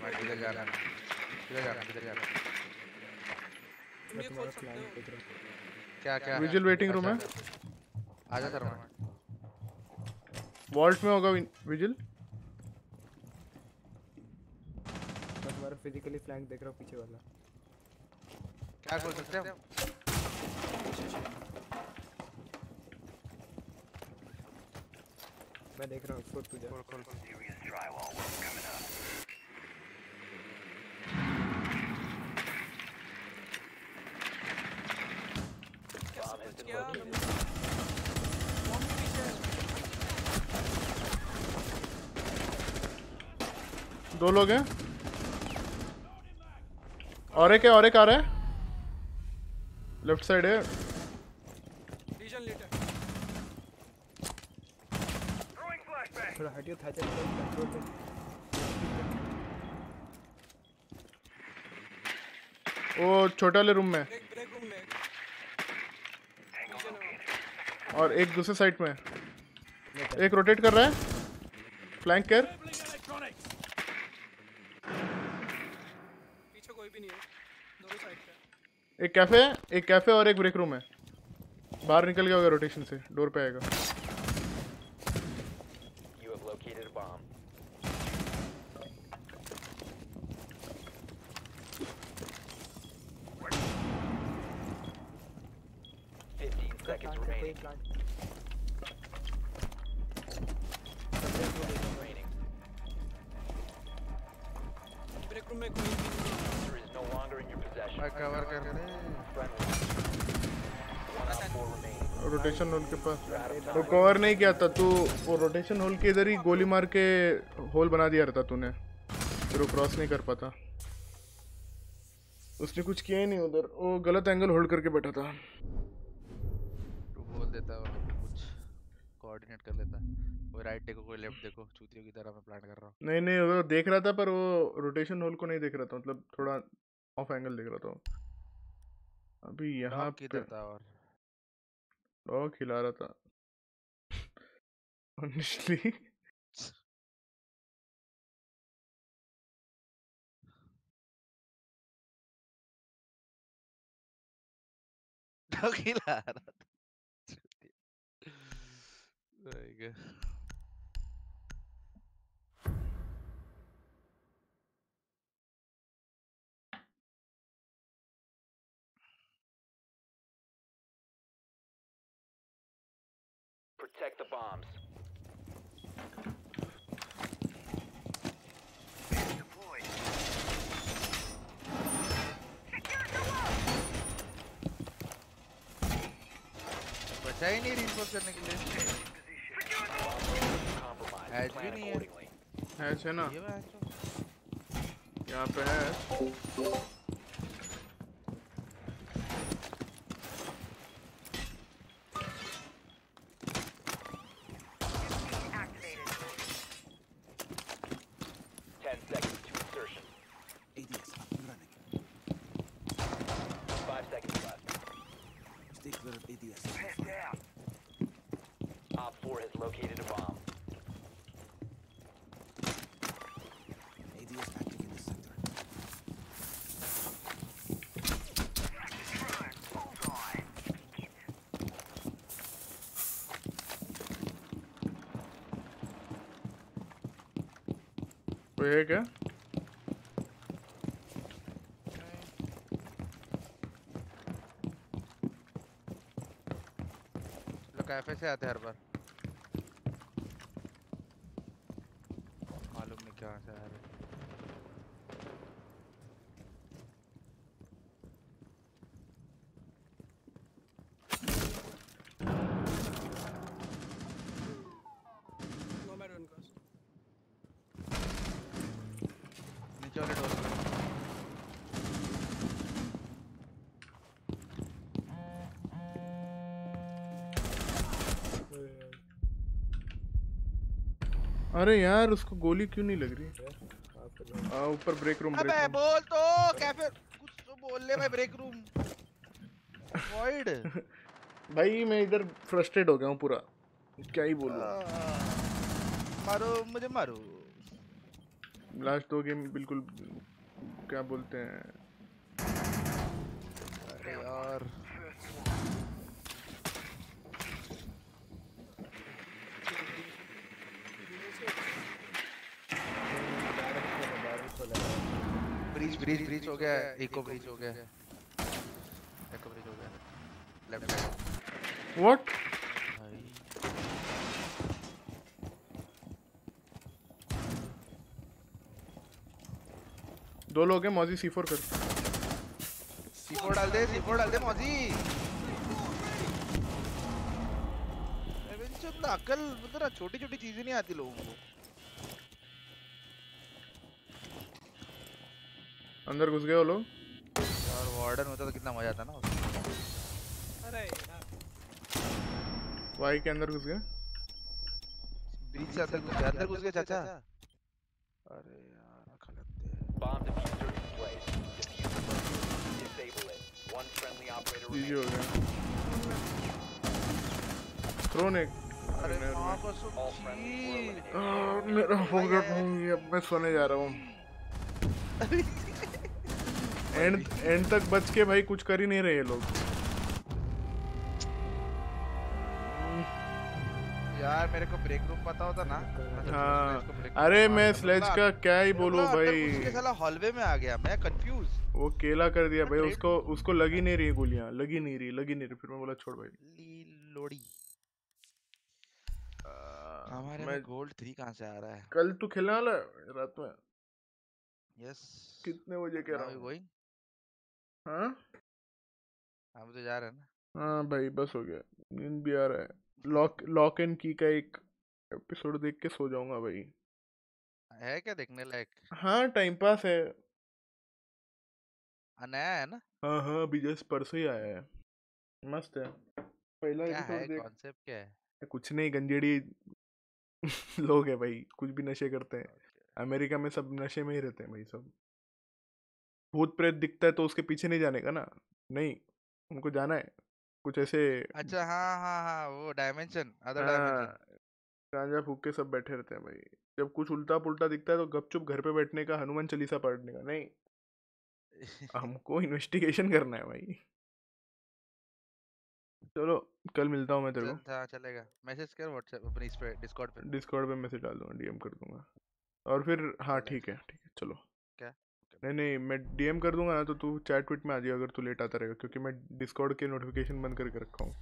किधर जा रहा है किधर जा रहा है किधर जा रहा है ये खोल सकते हो क्या क्या विजिल वेटिंग रूम है आ जा थर्माइट वॉल्ट में होगा विजिल मैं तुम्हारा फिजिकली फ्लैंक देख रहा हूं पीछे वाला क्या खोल सकते हैं मैं देख रहा हूं इसको तू जा खोल खोल क्या दो लोग हैं और एक है और एक आ रहा है लेफ्ट साइड है लीजन लीटर थोड़ा हटियो था वो छोटे वाले रूम में ब्रेक, ब्रेक रूम में और एक दूसरे साइड में एक रोटेट कर रहा है फ्लैंक कर पीछे कोई भी नहीं है दोनों साइड पे एक कैफे है एक कैफे और एक ब्रेक रूम है बाहर निकल गया होगा रोटेशन से डोर पे आएगा you have located a bomb fifteen seconds remaining Break room mein koi is no longer in your possession. Cover kar le. Rotation hole के पास वो कवर नहीं किया था तू, वो रोटेशन होल के इधर ही गोली मार के होल बना दिया रहता तूने, फिर वो क्रॉस नहीं कर पाता। उसने कुछ किया ही नहीं उधर, वो गलत एंगल होल्ड करके बैठा था। तू बोल देता और कुछ कोऑर्डिनेट कर लेता, वो राइट देखो कोई लेफ्ट देखो, चूतियों की तरह मैं प्लान कर रहा हूँ। नहीं नहीं वो देख रहा था पर वो रोटेशन होल को नहीं देख रहा था, मतलब थोड़ा ऑफ एंगल देख रहा था। अभी यहाँ पे और ओ खिला रहा था ऑनेस्टली। खिला रहा था Protect the bombs. Deployed. Secure the wall. बचाई नहीं reinforce करने के लिए। Has भी नहीं है। Has है ना? यहाँ पे है। है क्या? लोग कैफे से आते हर बार। मालूम नहीं क्या से आ रहे। अरे यार उसको गोली क्यों नहीं लग रही? आ ऊपर ब्रेक रूम। अबे बोल तो कैफे कुछ तो बोल ले भाई। Break room void. भाई मैं इधर फ्रस्ट्रेट हो गया हूँ पूरा, क्या ही बोलूँ। मारो मुझे मारो। लास्ट दो गेम बिल्कुल क्या बोलते हैं। अरे यार ब्रीच ब्रीच ब्रीच हो गया, एको ब्रीच हो गया, एको ब्रीच हो गया, लेफ्ट में। What? दो लोग हैं। मौजी सी फोर कर। सी फोर डाल दे, सी फोर डाल दे मौजी। अकल मतलब छोटी छोटी चीजें नहीं आती लोगों को। अंदर घुस गए वो लोग। यार वार्डन होता तो कितना मजा आता ना। अरे वाई के अंदर घुस गए। बीच से अंदर घुस गए चाचा। अरे यार खलते हैं। क्रोनिक। अरे मेरा फोकट नहीं, अब मैं सोने जा रहा हूँ। एंड एंड तक बच के भाई कुछ कर ही नहीं रहे लोग। यार मेरे को ब्रेक रूम पता होता ना। हाँ अरे मैं स्लेज का क्या ही बोलूं भाई। उसके साला हॉलवे में आ गया मैं कंफ्यूज। वो केला कर दिया भाई उसको, उसको लगी नहीं रही गोलियां, लगी नहीं रही लगी नहीं रही फिर मैं बोला छोड़ भाई लोड़ी। हमारे में गोल्ड थ्री कहाँ से आ रहा है? कल तू खेलने वाला रात में? यस। कितने बजे कह रहा हूँ? हाँ हम तो जा रहे हैं ना। हाँ भाई बस हो गया, नींद भी आ रहा है। लॉक लॉक एंड की का एक एपिसोड देख के सो जाऊंगा भाई। है क्या देखने लायक? हाँ टाइम पास है, नया है ना। हाँ हाँ अभी जस्ट परसों ही आया है, मस्त है। पहला एपिसोड कॉन्सेप्ट क्या है? कुछ नहीं, गंजेड़ी लोग है भाई, कुछ भी नशे करते हैं। अमेरिका में सब नशे में ही रहते हैं भाई, सब। भूत प्रेत दिखता है तो उसके पीछे नहीं जाने का ना, नहीं उनको जाना है कुछ ऐसे। अच्छा हाँ हाँ हाँ वो डायमेंशन, अदर डायमेंशन। गांजा फूक के सब बैठे रहते हैं भाई। जब कुछ उल्टा पुल्टा दिखता है तो गपचुप घर पे बैठने का, हनुमान चालीसा पढ़ने का, नहीं हमको इन्वेस्टिगेशन करना है भाई। चलो कल मिलता हूँ मैं तेरे को। चलेगा, मैसेज कर व्हाट्सएप अपनी इस पे, डिस्कॉर्ड पे। डिस्कॉर्ड पे मैसेज डाल दूँगा, डीएम कर दूंगा। और फिर हाँ ठीक है ठीक है चलो। क्या? नहीं नहीं मैं डीएम कर दूंगा ना, तो तू चैट ट्वीट में आ जाइए अगर तू लेट आता रहेगा, क्योंकि मैं डिस्कॉर्ड के नोटिफिकेशन बंद करके रखा हूँ।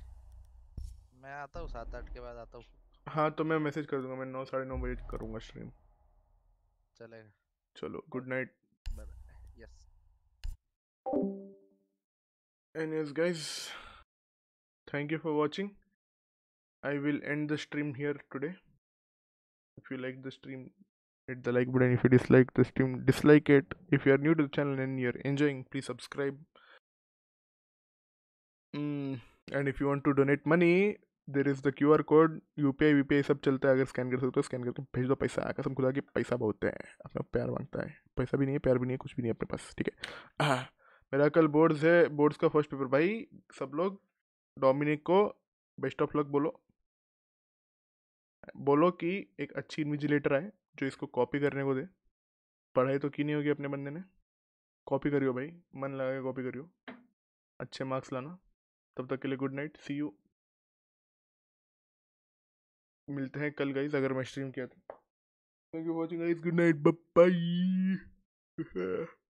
मैं आता हूँ सात आठ के बाद आता हूँ। हाँ तो मैं मैसेज कर दूंगा, मैं नौ साढ़े नौ बजे करूँगा स्ट्रीम। चलेगा चलो, good night. Anyways guys, thank you for watching. I will end the stream here today. If you like the stream, hit the like button. If you dislike the stream, dislike it. If you are new to the channel and you are enjoying, please subscribe. Mm, and if you want to donate money, there is the Q R code. U P I, V P I सब चलता है, अगर scan कर सकते हो scan करके भेज दो पैसा। कसम खुदा की पैसा बहुत है, अपना प्यार मांगता है। पैसा भी नहीं है, प्यार भी नहीं है, कुछ भी नहीं है अपने पास, ठीक है। हाँ मेरा कल बोर्ड्स है, बोर्ड्स का फर्स्ट पेपर भाई। सब लोग डोमिनिक को बेस्ट ऑफ लक बोलो, बोलो कि एक अच्छी इन्विजिलेटर आए जो इसको कॉपी करने को दे। पढ़ाई तो की नहीं होगी अपने बंदे ने, कॉपी करियो भाई, मन लगा के कॉपी करियो, अच्छे मार्क्स लाना। तब तक के लिए गुड नाइट, सी यू। मिलते हैं कल गाइज, अगर मैं स्ट्रीम किया तो। Thank you watching guys, good night, bye bye.